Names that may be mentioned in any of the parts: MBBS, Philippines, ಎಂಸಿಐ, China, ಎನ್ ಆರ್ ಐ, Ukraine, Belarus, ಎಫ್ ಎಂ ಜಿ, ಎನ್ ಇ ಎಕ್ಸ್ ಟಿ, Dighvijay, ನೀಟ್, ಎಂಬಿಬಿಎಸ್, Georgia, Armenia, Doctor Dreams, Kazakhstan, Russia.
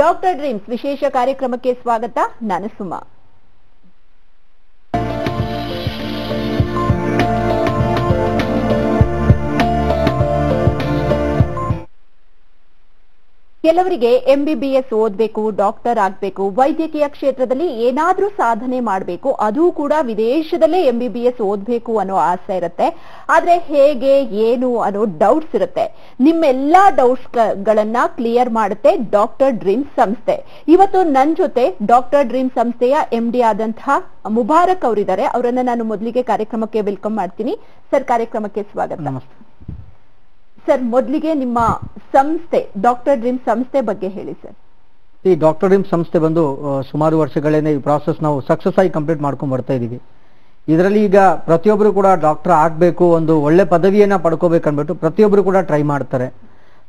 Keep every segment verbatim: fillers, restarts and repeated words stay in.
Doctor dreams ವಿಶೇಷ ಕಾರ್ಯಕ್ರಮಕ್ಕೆ ಸ್ವಾಗತ. ನಾನು ಸುಮಾ. ಕೆಲವರಿಗೆ ಎಂಬಿಬಿಎಸ್ ಓದಬೇಕು, ಡಾಕ್ಟರ್ ಆಗಬೇಕು, ವೈದ್ಯಕೀಯ ಕ್ಷೇತ್ರದಲ್ಲಿ ಏನಾದರೂ ಸಾಧನೆ ಮಾಡಬೇಕು, ಅದೂ ಕೂಡ ವಿದೇಶದಲ್ಲೇ ಎಂಬಿಬಿಎಸ್ ಓದಬೇಕು ಅನ್ನೋ ಆಸೆ ಇರುತ್ತೆ. ಆದ್ರೆ ಹೇಗೆ ಏನು ಅನ್ನೋ ಡೌಟ್ಸ್ ಇರುತ್ತೆ. ನಿಮ್ಮೆಲ್ಲಾ ಡೌಟ್ಸ್ ಗಳನ್ನ ಕ್ಲಿಯರ್ ಮಾಡುತ್ತೆ ಡಾಕ್ಟರ್ ಡ್ರೀಮ್ಸ್ ಸಂಸ್ಥೆ. ಇವತ್ತು ನನ್ನ ಜೊತೆ ಡಾಕ್ಟರ್ ಡ್ರೀಮ್ಸ್ ಸಂಸ್ಥೆಯ ಎಂ ಡಿ ಆದಂತಹ ಮುಬಾರಕ್ ಅವರಿದ್ದಾರೆ. ಅವರನ್ನ ನಾನು ಮೊದಲಿಗೆ ಕಾರ್ಯಕ್ರಮಕ್ಕೆ ವೆಲ್ಕಮ್ ಮಾಡ್ತೀನಿ. ಸರ್, ಕಾರ್ಯಕ್ರಮಕ್ಕೆ ಸ್ವಾಗತ. ನಮಸ್ತೆ ಸರ್. ಮೊದಲಿಗೆ ನಿಮ್ಮ ಸಂಸ್ಥೆ ಡಾಕ್ಟರ್ ಡ್ರೀಮ್ ಸಂಸ್ಥೆ ಬಗ್ಗೆ ಹೇಳಿ ಸರ್. ಈ ಡಾಕ್ಟರ್ ಡ್ರೀಮ್ ಸಂಸ್ಥೆ ಬಂದು ಸುಮಾರು ವರ್ಷಗಳೇನೆ ಈ ಪ್ರಾಸೆಸ್ ನಾವು ಸಕ್ಸಸ್ ಆಗಿ ಕಂಪ್ಲೀಟ್ ಮಾಡ್ಕೊಂಡು ಬರ್ತಾ ಇದೀವಿ. ಇದರಲ್ಲಿ ಈಗ ಪ್ರತಿಯೊಬ್ಬರು ಕೂಡ ಡಾಕ್ಟರ್ ಆಗಬೇಕು, ಒಂದು ಒಳ್ಳೆ ಪದವಿಯನ್ನ ಪಡ್ಕೋಬೇಕು ಅನ್ಬಿಟ್ಟು ಪ್ರತಿಯೊಬ್ಬರು ಕೂಡ ಟ್ರೈ ಮಾಡ್ತಾರೆ.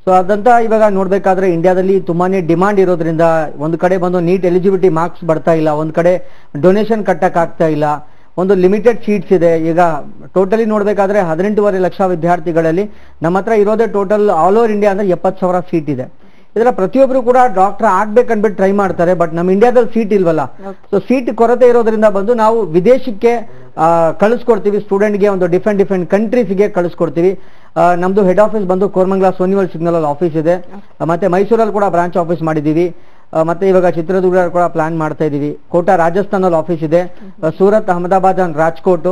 ಸೊ ಅದಂತ ಇವಾಗ ನೋಡ್ಬೇಕಾದ್ರೆ ಇಂಡಿಯಾದಲ್ಲಿ ತುಂಬಾನೇ ಡಿಮಾಂಡ್ ಇರೋದ್ರಿಂದ ಒಂದು ಕಡೆ ಬಂದು ನೀಟ್ ಎಲಿಜಿಬಿಲಿಟಿ ಮಾರ್ಕ್ಸ್ ಬರ್ತಾ ಇಲ್ಲ, ಒಂದ್ ಕಡೆ ಡೊನೇಷನ್ ಕಟ್ಟಕ್ ಆಗ್ತಾ ಇಲ್ಲ, ಒಂದು ಲಿಮಿಟೆಡ್ ಸೀಟ್ಸ್ ಇದೆ. ಈಗ ಟೋಟಲಿ ನೋಡ್ಬೇಕಾದ್ರೆ ಹದಿನೆಂಟೂವರೆ ಲಕ್ಷ ವಿದ್ಯಾರ್ಥಿಗಳಲ್ಲಿ ನಮ್ಮ ಹತ್ರ ಇರೋದೇ ಟೋಟಲ್ ಆಲ್ ಓವರ್ ಇಂಡಿಯಾ ಅಂದ್ರೆ ಎಪ್ಪತ್ತು ಸಾವಿರ ಸೀಟ್ ಇದೆ. ಇದರ ಪ್ರತಿಯೊಬ್ರು ಕೂಡ ಡಾಕ್ಟರ್ ಆಗ್ಬೇಕನ್ಬಿಟ್ಟು ಟ್ರೈ ಮಾಡ್ತಾರೆ, ಬಟ್ ನಮ್ಮ ಇಂಡಿಯಾದಲ್ಲಿ ಸೀಟ್ ಇಲ್ವಲ್ಲ. ಸೊ ಸೀಟ್ ಕೊರತೆ ಇರೋದ್ರಿಂದ ಬಂದು ನಾವು ವಿದೇಶಕ್ಕೆ ಕಳಿಸ್ಕೊಡ್ತೀವಿ ಸ್ಟೂಡೆಂಟ್ಗೆ, ಒಂದು ಡಿಫ್ರೆಂಟ್ ಡಿಫ್ರೆಂಟ್ ಕಂಟ್ರೀಸ್ಗೆ ಕಳಿಸ್ಕೊಡ್ತೀವಿ. ನಮ್ದು ಹೆಡ್ ಆಫೀಸ್ ಬಂದು ಕೋರ್ಮಂಗ್ಲಾ ಸೋನಿವಲ್ ಸಿಗ್ನಲ್ ಅಲ್ಲಿ ಆಫೀಸ್ ಇದೆ, ಮತ್ತೆ ಮೈಸೂರಲ್ಲಿ ಕೂಡ ಬ್ರಾಂಚ್ ಆಫೀಸ್ ಮಾಡಿದ್ದೀವಿ, ಮತ್ತೆ ಇವಾಗ ಚಿತ್ರದುರ್ಗ ಕೂಡ ಪ್ಲಾನ್ ಮಾಡ್ತಾ ಇದೀವಿ. ಕೋಟಾ ರಾಜಸ್ಥಾನಲ್ಲಿ ಆಫೀಸ್ ಇದೆ, ಸೂರತ್, ಅಹಮದಾಬಾದ್ ಅಂಡ್ ರಾಜ್ಕೋಟ್,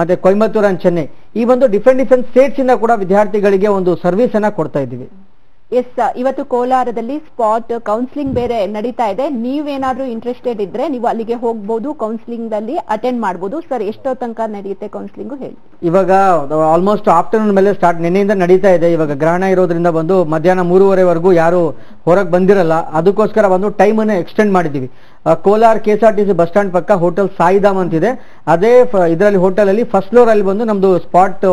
ಮತ್ತೆ ಕೊಯಂಬತ್ತೂರ್ ಅಂಡ್ ಚೆನ್ನೈ, ಈ ಒಂದು ಡಿಫ್ರೆಂಟ್ ಡಿಫ್ರೆಂಟ್ ಸ್ಟೇಟ್ಸ್ ಇಂದ ಕೂಡ ವಿದ್ಯಾರ್ಥಿಗಳಿಗೆ ಒಂದು ಸರ್ವಿಸ್ ಅನ್ನ ಕೊಡ್ತಾ ಇದೀವಿ. ಎಸ್, ಇವತ್ತು ಕೋಲಾರದಲ್ಲಿ ಸ್ಪಾಟ್ ಕೌನ್ಸಿಲಿಂಗ್ ಬೇರೆ ನಡೀತಾ ಇದೆ. ನೀವೇನಾದ್ರೂ ಇಂಟ್ರೆಸ್ಟೆಡ್ ಇದ್ರೆ ನೀವು ಅಲ್ಲಿಗೆ ಹೋಗ್ಬಹುದು, ಕೌನ್ಸಿಲಿಂಗ್ ಅಲ್ಲಿ ಅಟೆಂಡ್ ಮಾಡಬಹುದು. ಸರ್, ಎಷ್ಟೋ ತನಕ ನಡೆಯುತ್ತೆ ಕೌನ್ಸಿಲಿಂಗ್ ಹೇಳಿ? ಇವಾಗ ಆಲ್ಮೋಸ್ಟ್ ಆಫ್ಟರ್ನೂನ್ ಮೇಲೆ ಸ್ಟಾರ್ಟ್, ನಿನ್ನೆಯಿಂದ ನಡೀತಾ ಇದೆ. ಇವಾಗ ಗ್ರಹಣ ಇರೋದ್ರಿಂದ ಬಂದು ಮಧ್ಯಾಹ್ನ ಮೂರುವರೆವರೆಗೂ ಯಾರು ಹೊರಗೆ ಬಂದಿರಲ್ಲ, ಅದಕ್ಕೋಸ್ಕರ ಒಂದು ಟೈಮ್ ಅನ್ನು ಎಕ್ಸ್ಟೆಂಡ್ ಮಾಡಿದೀವಿ. Kolar K S R T C bus stand ಪಕ್ಕ ಹೋಟೆಲ್ ಸಾಯಿಧಾಮ್ ಅಂತಿದೆ, ಅದೇ ಇದರಲ್ಲಿ ಹೋಟೆಲ್ ಅಲ್ಲಿ ಫಸ್ಟ್ ಫ್ಲೋರ್ ಅಲ್ಲಿ ಬಂದು ನಮ್ದು spot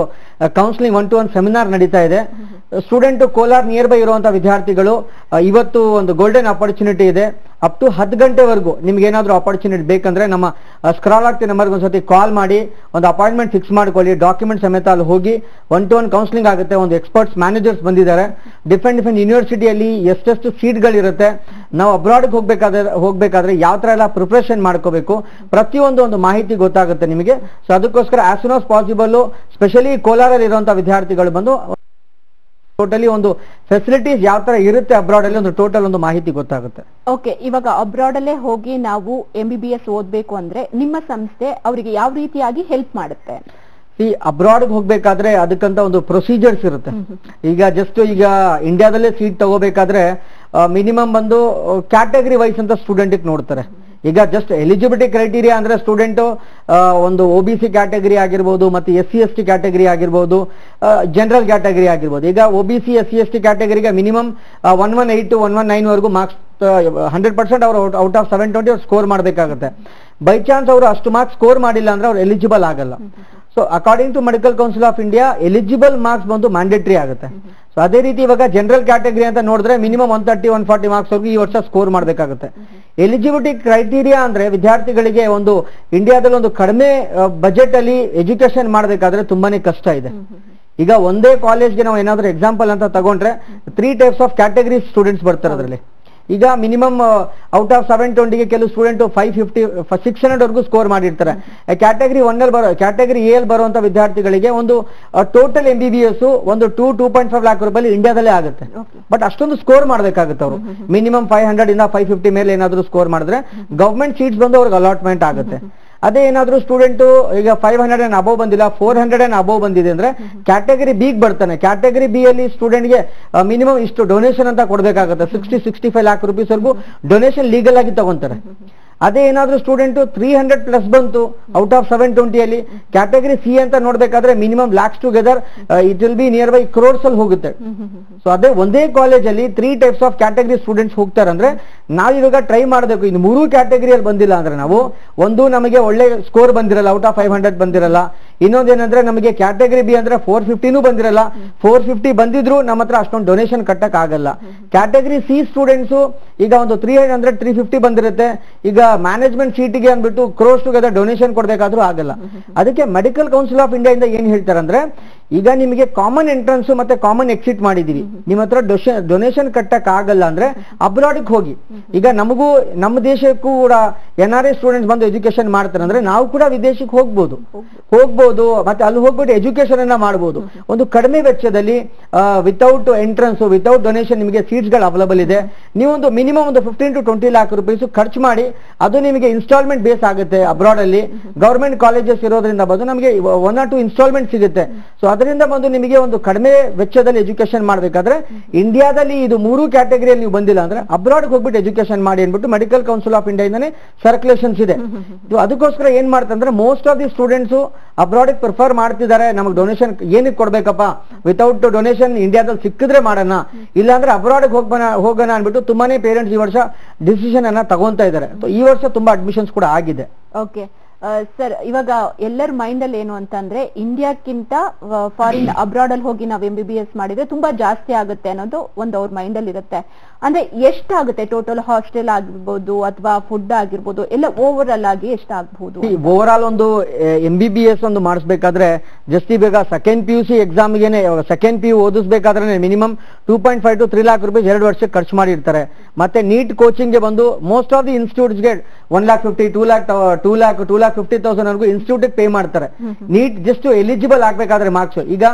counselling one to one seminar ನಡೀತಾ ಇದೆ. ಸ್ಟೂಡೆಂಟ್ ಕೋಲಾರ್ ನಿಯರ್ ಬೈ ಇರುವಂತಹ ವಿದ್ಯಾರ್ಥಿಗಳು ಇವತ್ತು ಒಂದು ಗೋಲ್ಡನ್ ಅಪರ್ಚುನಿಟಿ ಇದೆ. ಅಪ್ ಟು ಹತ್ತು ಗಂಟೆವರೆಗೂ ನಿಮ್ಗೆ ಏನಾದ್ರು ಅಪಾರ್ಚುನಿಟಿ ಬೇಕಂದ್ರೆ ನಮ್ಮ ಸ್ಕ್ರಾಲ್ ಆಗ್ತಿದ್ದ ನಂಬರ್ಗೆ ಒಂದ್ಸತಿ ಕಾಲ್ ಮಾಡಿ ಒಂದು ಅಪಾಯಿಂಟ್ಮೆಂಟ್ ಫಿಕ್ಸ್ ಮಾಡ್ಕೊಳ್ಳಿ. ಡಾಕ್ಯುಮೆಂಟ್ ಸಮೇತ ಅಲ್ಲಿ ಹೋಗಿ ಒನ್ ಟು ಒನ್ ಕೌನ್ಸಿಲಿಂಗ್ ಆಗುತ್ತೆ. ಒಂದು ಎಕ್ಸ್ಪರ್ಟ್ಸ್ ಮ್ಯಾನೇಜರ್ಸ್ ಬಂದಿದ್ದಾರೆ. ಡಿಫ್ರೆಂಟ್ ಡಿಫ್ರೆಂಟ್ ಯೂನಿವರ್ಸಿಟಿಯಲ್ಲಿ ಎಷ್ಟೆಷ್ಟು ಸೀಟ್ಗಳಿರುತ್ತೆ, ನಾವು ಅಬ್ರಾಡ್ಗೆ ಹೋಗ್ಬೇಕಾದ್ರೆ ಹೋಗ್ಬೇಕಾದ್ರೆ ಯಾವ ತರ ಎಲ್ಲ ಪ್ರಿಪರೇಷನ್ ಮಾಡ್ಕೋಬೇಕು, ಪ್ರತಿಯೊಂದು ಒಂದು ಮಾಹಿತಿ ಗೊತ್ತಾಗುತ್ತೆ ನಿಮಗೆ. ಸೊ ಅದಕ್ಕೋಸ್ಕರ as soon as possible specially ಕೋಲಾರಲ್ಲಿ ಇರುವಂತಹ ವಿದ್ಯಾರ್ಥಿಗಳು ಬಂದು ಟೋಟಲಿ ಒಂದು ಫೆಸಿಲಿಟೀಸ್ ಯಾವ ತರ ಇರುತ್ತೆ ಅಬ್ರಾಡ್ ಅಲ್ಲಿ ಒಂದು ಟೋಟಲ್ ಒಂದು ಮಾಹಿತಿ ಗೊತ್ತಾಗುತ್ತೆ. ಓಕೆ, ಇವಾಗ ಅಬ್ರಾಡ್ ಅಲ್ಲೇ ಹೋಗಿ ನಾವು ಎಂಬಿಬಿಎಸ್ ಓದಬೇಕು ಅಂದ್ರೆ ನಿಮ್ಮ ಸಂಸ್ಥೆ ಅವರಿಗೆ ಯಾವ ರೀತಿಯಾಗಿ ಹೆಲ್ಪ್ ಮಾಡುತ್ತೆ? ಈ ಅಬ್ರಾಡ್ ಹೋಗ್ಬೇಕಾದ್ರೆ ಅದಕ್ಕಂತ ಒಂದು ಪ್ರೊಸೀಜರ್ಸ್ ಇರುತ್ತೆ. ಈಗ ಜಸ್ಟ್ ಈಗ ಇಂಡಿಯಾದಲ್ಲೇ ಸೀಟ್ ತಗೋಬೇಕಾದ್ರೆ ಮಿನಿಮಮ್ ಬಂದು ಕ್ಯಾಟಗರಿ ವೈಸ್ ಅಂತ ಸ್ಟೂಡೆಂಟ್ ನೋಡ್ತಾರೆ. ಈಗ ಜಸ್ಟ್ ಎಲಿಜಿಬಿಲಿಟಿ ಕ್ರೈಟೀರಿಯಾ ಅಂದ್ರೆ ಸ್ಟೂಡೆಂಟ್ ಒಂದು ಒ ಬಿ ಸಿ ಕ್ಯಾಟಗರಿ ಆಗಿರ್ಬೋದು, ಮತ್ತೆ S C S T category ಆಗಿರ್ಬೋದು, ಜನರಲ್ ಕ್ಯಾಟಗರಿ ಆಗಿರ್ಬೋದು. ಈಗ O B C S C S T ಕ್ಯಾಟಗರಿಗೆ minimum one one eight to one one nine ವರೆಗೂ ಮಾರ್ಕ್ಸ್ ಹಂಡ್ರೆಡ್ ಪರ್ಸೆಂಟ್ ಅವರು ಔಟ್ ಆಫ್ ಸೆವೆನ್ ಟ್ವೆಂಟಿ ಅವ್ರು score ಮಾಡಬೇಕಾಗುತ್ತೆ. ಬೈ ಚಾನ್ಸ್ ಅವರು ಅಷ್ಟು ಮಾರ್ಕ್ಸ್ ಸ್ಕೋರ್ ಮಾಡಿಲ್ಲ ಅಂದ್ರೆ ಅವ್ರು ಎಲಿಜಿಬಲ್ ಆಗಲ್ಲ. So according to medical council of India eligible marks ಬಂದು ಮ್ಯಾಂಡೇಟರಿ ಆಗುತ್ತೆ. ಸೊ ಅದೇ ರೀತಿ ಇವಾಗ ಜನರಲ್ ಕ್ಯಾಟಗರಿ ಅಂತ ನೋಡಿದ್ರೆ minimum one thirty one forty marks ವರೆಗೂ ಈ ವರ್ಷ ಸ್ಕೋರ್ ಮಾಡಬೇಕಾಗುತ್ತೆ. ಎಲಿಜಿಬಿಲಿಟಿ ಕ್ರೈಟೀರಿಯಾ ಅಂದ್ರೆ ವಿದ್ಯಾರ್ಥಿಗಳಿಗೆ ಒಂದು ಇಂಡಿಯಾದಲ್ಲಿ ಒಂದು ಕಡಿಮೆ ಬಜೆಟ್ ಅಲ್ಲಿ ಎಜುಕೇಶನ್ ಮಾಡಬೇಕಾದ್ರೆ ತುಂಬಾನೇ ಕಷ್ಟ ಇದೆ. ಈಗ ಒಂದೇ ಕಾಲೇಜ್ಗೆ ನಾವು ಏನಾದ್ರೂ ಎಕ್ಸಾಂಪಲ್ ಅಂತ ತಗೊಂಡ್ರೆ three types of category students ಬರ್ತಾರೆ ಅದರಲ್ಲಿ. ಈಗ ಮಿನಿಮಮ್ ಔಟ್ ಆಫ್ ಸೆವೆನ್ ಟ್ವೆಂಟಿಗೆ ಕೆಲವು student five fifty six hundred ವರೆಗೂ ಸ್ಕೋರ್ ಮಾಡಿರ್ತಾರೆ. ಕ್ಯಾಟಗರಿ ಒನ್ ಅಲ್ಲಿ ಬರೋ ಕ್ಯಾಟಗರಿ ಎ ಅಲ್ಲಿ ಬರುವಂತ ವಿದ್ಯಾರ್ಥಿಗಳಿಗೆ ಒಂದು total M B B S ಒಂದು two two point five lakh ರೂಪಾಯಿ ಇಂಡಿಯಾದಲ್ಲೇ ಆಗುತ್ತೆ. ಬಟ್ ಅಷ್ಟೊಂದು ಸ್ಕೋರ್ ಮಾಡಬೇಕಾಗುತ್ತೆ ಅವರು. ಮಿನಿಮಮ್ ಫೈವ್ ಹಂಡ್ರೆಡ್ ಇಂದ ಫೈವ್ ಫಿಫ್ಟಿ ಮೇಲೆ ಏನಾದ್ರು ಸ್ಕೋರ್ ಮಾಡಿದ್ರೆ ಗವರ್ಮೆಂಟ್ ಸೀಟ್ಸ್ ಬಂದು ಅವ್ರಿಗೆ ಅಲಾಟ್ಮೆಂಟ್ ಆಗುತ್ತೆ. ಅದೇ ಏನಾದ್ರು ಸ್ಟೂಡೆಂಟ್ ಈಗ ಫೈವ್ ಹಂಡ್ರೆಡ್ ಅಂಡ್ ಅಬೋವ್ ಬಂದಿಲ್ಲ, ಫೋರ್ ಹಂಡ್ರೆಡ್ ಅಂಡ್ ಅಬೋವ್ ಬಂದಿದೆ ಅಂದ್ರೆ ಕ್ಯಾಟಗರಿ ಬಿ ಬರ್ತಾನೆ. ಕ್ಯಾಟಗರಿ ಬಿ ಅಲ್ಲಿ ಸ್ಟೂಡೆಂಟ್ಗೆ ಮಿನಿಮಮ್ ಇಷ್ಟು ಡೊನೇಷನ್ ಅಂತ ಕೊಡಬೇಕಾಗುತ್ತೆ. Sixty sixty five lakh rupees ವರೆಗೂ ಡೊನೇಷನ್ ಲೀಗಲ್ ಆಗಿ ತಗೊಂತಾರೆ. ಅದೇ ಏನಾದ್ರು ಸ್ಟೂಡೆಂಟ್ ತ್ರೀ ಹಂಡ್ರೆಡ್ ಪ್ಲಸ್ ಬಂತು ಔಟ್ ಆಫ್ ಸೆವೆನ್ ಟ್ವೆಂಟಿಯಲ್ಲಿ ಕ್ಯಾಟಗರಿ ಸಿ ಅಂತ ನೋಡ್ಬೇಕಾದ್ರೆ minimum lakhs together it will be near by crores ಅಲ್ಲಿ ಹೋಗುತ್ತೆ. ಸೊ ಅದೇ ಒಂದೇ ಕಾಲೇಜ್ ಅಲ್ಲಿ three types of category students ಹೋಗ್ತಾರೆ ಅಂದ್ರೆ ನಾವು ಇವಾಗ ಟ್ರೈ ಮಾಡಬೇಕು. ಇನ್ನು ಮೂರು ಕ್ಯಾಟಗರಿಯಲ್ಲಿ ಬಂದಿಲ್ಲ ಅಂದ್ರೆ ನಾವು ಒಂದು ನಮಗೆ ಒಳ್ಳೆ ಸ್ಕೋರ್ ಬಂದಿರಲ್ಲ, ಔಟ್ ಆಫ್ ಫೈವ್ ಹಂಡ್ರೆಡ್ ಬಂದಿರಲ್ಲ. ಇನ್ನೊಂದೇನಂದ್ರೆ ನಮಗೆ ಕ್ಯಾಟಗರಿ ಬಿ ಅಂದ್ರೆ ಫೋರ್ ಫಿಫ್ಟಿನೂ ಬಂದಿರಲ್ಲ, ಫೋರ್ ಫಿಫ್ಟಿ ಬಂದಿದ್ರು ನಮ್ಮ ಹತ್ರ ಅಷ್ಟೊಂದು ಡೊನೇಷನ್ ಕಟ್ಟಕ್ ಆಗಲ್ಲ. ಕ್ಯಾಟಗರಿ ಸಿ ಸ್ಟೂಡೆಂಟ್ಸ್ ಈಗ ಒಂದು ತ್ರೀ ಹಂಡ್ರೆಡ್ ತ್ರೀ ಫಿಫ್ಟಿ ಬಂದಿರುತ್ತೆ. ಈಗ ಮ್ಯಾನೇಜ್ಮೆಂಟ್ ಸೀಟಿಗೆ ಅಂದ್ಬಿಟ್ಟು ಕ್ರೋಸ್ ಟುಗೆದರ್ ಡೊನೇಷನ್ ಕೊಡಬೇಕಾದ್ರೂ ಆಗಲ್ಲ. ಅದಕ್ಕೆ ಮೆಡಿಕಲ್ ಕೌನ್ಸಿಲ್ ಆಫ್ ಇಂಡಿಯಾ ಇಂದ ಏನ್ ಹೇಳ್ತಾರಂದ್ರೆ ಈಗ ನಿಮಗೆ ಕಾಮನ್ ಎಂಟ್ರೆನ್ಸ್ ಮತ್ತೆ ಕಾಮನ್ ಎಕ್ಸಿಟ್ ಮಾಡಿದೀವಿ, ನಿಮ್ಮ ಹತ್ರ ಡೊನೇಷನ್ ಕಟ್ಟಕ್ಕೆ ಆಗಲ್ಲ ಅಂದ್ರೆ ಅಬ್ರಾಡ್ ಗೆ ಹೋಗಿ. ಈಗ ನಮಗೂ ನಮ್ಮ ದೇಶಕ್ಕೂ ಕೂಡ ಎನ್ ಆರ್ ಐ ಸ್ಟೂಡೆಂಟ್ಸ್ ಬಂದು ಎಜುಕೇಶನ್ ಮಾಡ್ತಾರೆ ಅಂದ್ರೆ ನಾವು ಕೂಡ ವಿದೇಶಕ್ಕೆ ಹೋಗ್ಬೋದು ಹೋಗ್ಬೋದು ಮತ್ತೆ ಅಲ್ಲಿ ಹೋಗ್ಬಿಟ್ಟು ಎಜುಕೇಶನ್ ಅನ್ನ ಮಾಡ್ಬೋದು. ಒಂದು ಕಡಿಮೆ ವೆಚ್ಚದಲ್ಲಿ ವಿತೌಟ್ ಎಂಟ್ರೆನ್ಸ್ ವಿತೌಟ್ ಡೊನೇಷನ್ ನಿಮಗೆ ಸೀಟ್ಸ್ ಗಳು ಅವೈಲಬಲ್ ಇದೆ. ನೀವೊಂದು ಮಿನಿಮಮ್ ಒಂದು fifteen to twenty lakh rupees ಖರ್ಚು ಮಾಡಿ ಅದು ನಿಮಗೆ ಇನ್ಸ್ಟಾಲ್ಮೆಂಟ್ ಬೇಸ್ ಆಗುತ್ತೆ. ಅಬ್ರಾಡ್ ಅಲ್ಲಿ ಗವರ್ಮೆಂಟ್ ಕಾಲೇಜಸ್ ಇರೋದ್ರಿಂದ ಬಂದು ನಮಗೆ ಒನ್ ಆರ್ ಟು ಇನ್ಸ್ಟಾಲ್ಮೆಂಟ್ ಸಿಗುತ್ತೆ. ಸೊ ಅದರಿಂದ ಬಂದು ನಿಮಗೆ ಒಂದು ಕಡಿಮೆ ವೆಚ್ಚದಲ್ಲಿ ಎಜುಕೇಶನ್ ಮಾಡಬೇಕಾದ್ರೆ ಇಂಡಿಯಾದಲ್ಲಿ ಇದು ಮೂರು ಕ್ಯಾಟಗರಿಯಲ್ಲಿ ನೀವು ಬಂದಿಲ್ಲ ಅಂದ್ರೆ ಅಬ್ರಾಡ್ ಹೋಗ್ಬಿಟ್ಟು ಎಜುಕೇಶನ್ ಮಾಡಿ ಅನ್ಬಿಟ್ಟು ಮೆಡಿಕಲ್ ಕೌನ್ಸಿಲ್ ಆಫ್ ಇಂಡಿಯಾ ಇಂದಾನೆ ಸರ್ಕ್ಯುಲೇಷನ್ಸ್ ಇದೆ. ಅದಕ್ಕೋಸ್ಕರ ಏನ್ ಮಾಡ್ತಂದ್ರೆ most of the students abroad prefer ಮಾಡ್ತಿದ್ದಾರೆ. ನಮಗೆ ಡೊನೇಷನ್ ಏನಕ್ಕೆ ಕೊಡ್ಬೇಕಪ್ಪ, ವಿತೌಟ್ ಡೊನೇಷನ್ ಇಂಡಿಯಾದಲ್ಲಿ ಸಿಕ್ಕಿದ್ರೆ ಮಾಡೋಣ, ಇಲ್ಲಾಂದ್ರೆ ಅಬ್ರಾಡ್ ಹೋಗ್ಬನ ಹೋಗೋಣ ಅನ್ಬಿಟ್ಟು ತುಂಬಾನೇ ಪೇರೆಂಟ್ಸ್ ಈ ವರ್ಷ ಡಿಸಿಷನ್ ಅನ್ನ ತಗೊಂತಾ ಇದ್ದಾರೆ. ಈ ವರ್ಷ ತುಂಬಾ ಅಡ್ಮಿಷನ್ಸ್ ಕೂಡ ಆಗಿದೆ. ಓಕೆ ಸರ್, ಇವಾಗ ಎಲ್ಲರ ಮೈಂಡ್ ಅಲ್ಲಿ ಏನು ಅಂತಂದ್ರೆ ಇಂಡಿಯಾಕ್ಕಿಂತ ಫಾರಿನ್ ಅಬ್ರಾಡ್ ಅಲ್ಲಿ ಹೋಗಿ ನಾವು ಎಂ ಬಿ ಬಿ ಎಸ್ ಮಾಡಿದ್ರೆ ತುಂಬಾ ಜಾಸ್ತಿ ಆಗುತ್ತೆ ಅನ್ನೋದು ಒಂದು ಅವ್ರ ಮೈಂಡ್ ಅಲ್ಲಿ ಇರುತ್ತೆ. ಅಂದ್ರೆ ಎಷ್ಟಾಗುತ್ತೆ ಟೋಟಲ್ ಹಾಸ್ಟೆಲ್ ಆಗಿರ್ಬೋದು ಅಥವಾ ಫುಡ್ ಆಗಿರ್ಬೋದು ಎಲ್ಲ ಓವರ್ ಆಲ್ ಆಗಿ ಎಷ್ಟಾಗಬಹುದು? ಓವರ್ ಆಲ್ ಒಂದು ಎಂ ಬಿ ಬಿ ಎಸ್ ಒಂದು ಮಾಡಿಸ್ಬೇಕಾದ್ರೆ ಜಸ್ಟ್ ಈಗ ಸೆಕೆಂಡ್ ಪಿ ಯು ಸಿ ಎಕ್ಸಾಮ್ಗೆನೆ ಸೆಕೆಂಡ್ ಪಿ ಯು ಓದಿಸ್ಬೇಕಾದ್ರೆ minimum two point five to three lakh rupees ಎರಡು ವರ್ಷಕ್ಕೆ ಖರ್ಚು ಮಾಡಿರ್ತಾರೆ. ಮತ್ತೆ ನೀಟ್ ಕೋಚಿಂಗ್ ಗೆ ಬಂದು ಮೋಸ್ಟ್ ಆಫ್ ದಿ ಇನ್ಸ್ಟಿಟ್ಯೂಟ್ಸ್ ಗೆ one lakh fifty two lakh two lakh two lakh fifty thousand ವರೆಗೂ ಇನ್ಸ್ಟಿಟ್ಯೂಟ್ ಪೇ ಮಾಡ್ತಾರೆ ನೀಟ್ ಜಸ್ಟ್ ಎಲಿಜಿಬಲ್ ಆಗ್ಬೇಕಾದ್ರೆ ಮಾರ್ಕ್ಸ್. ಈಗ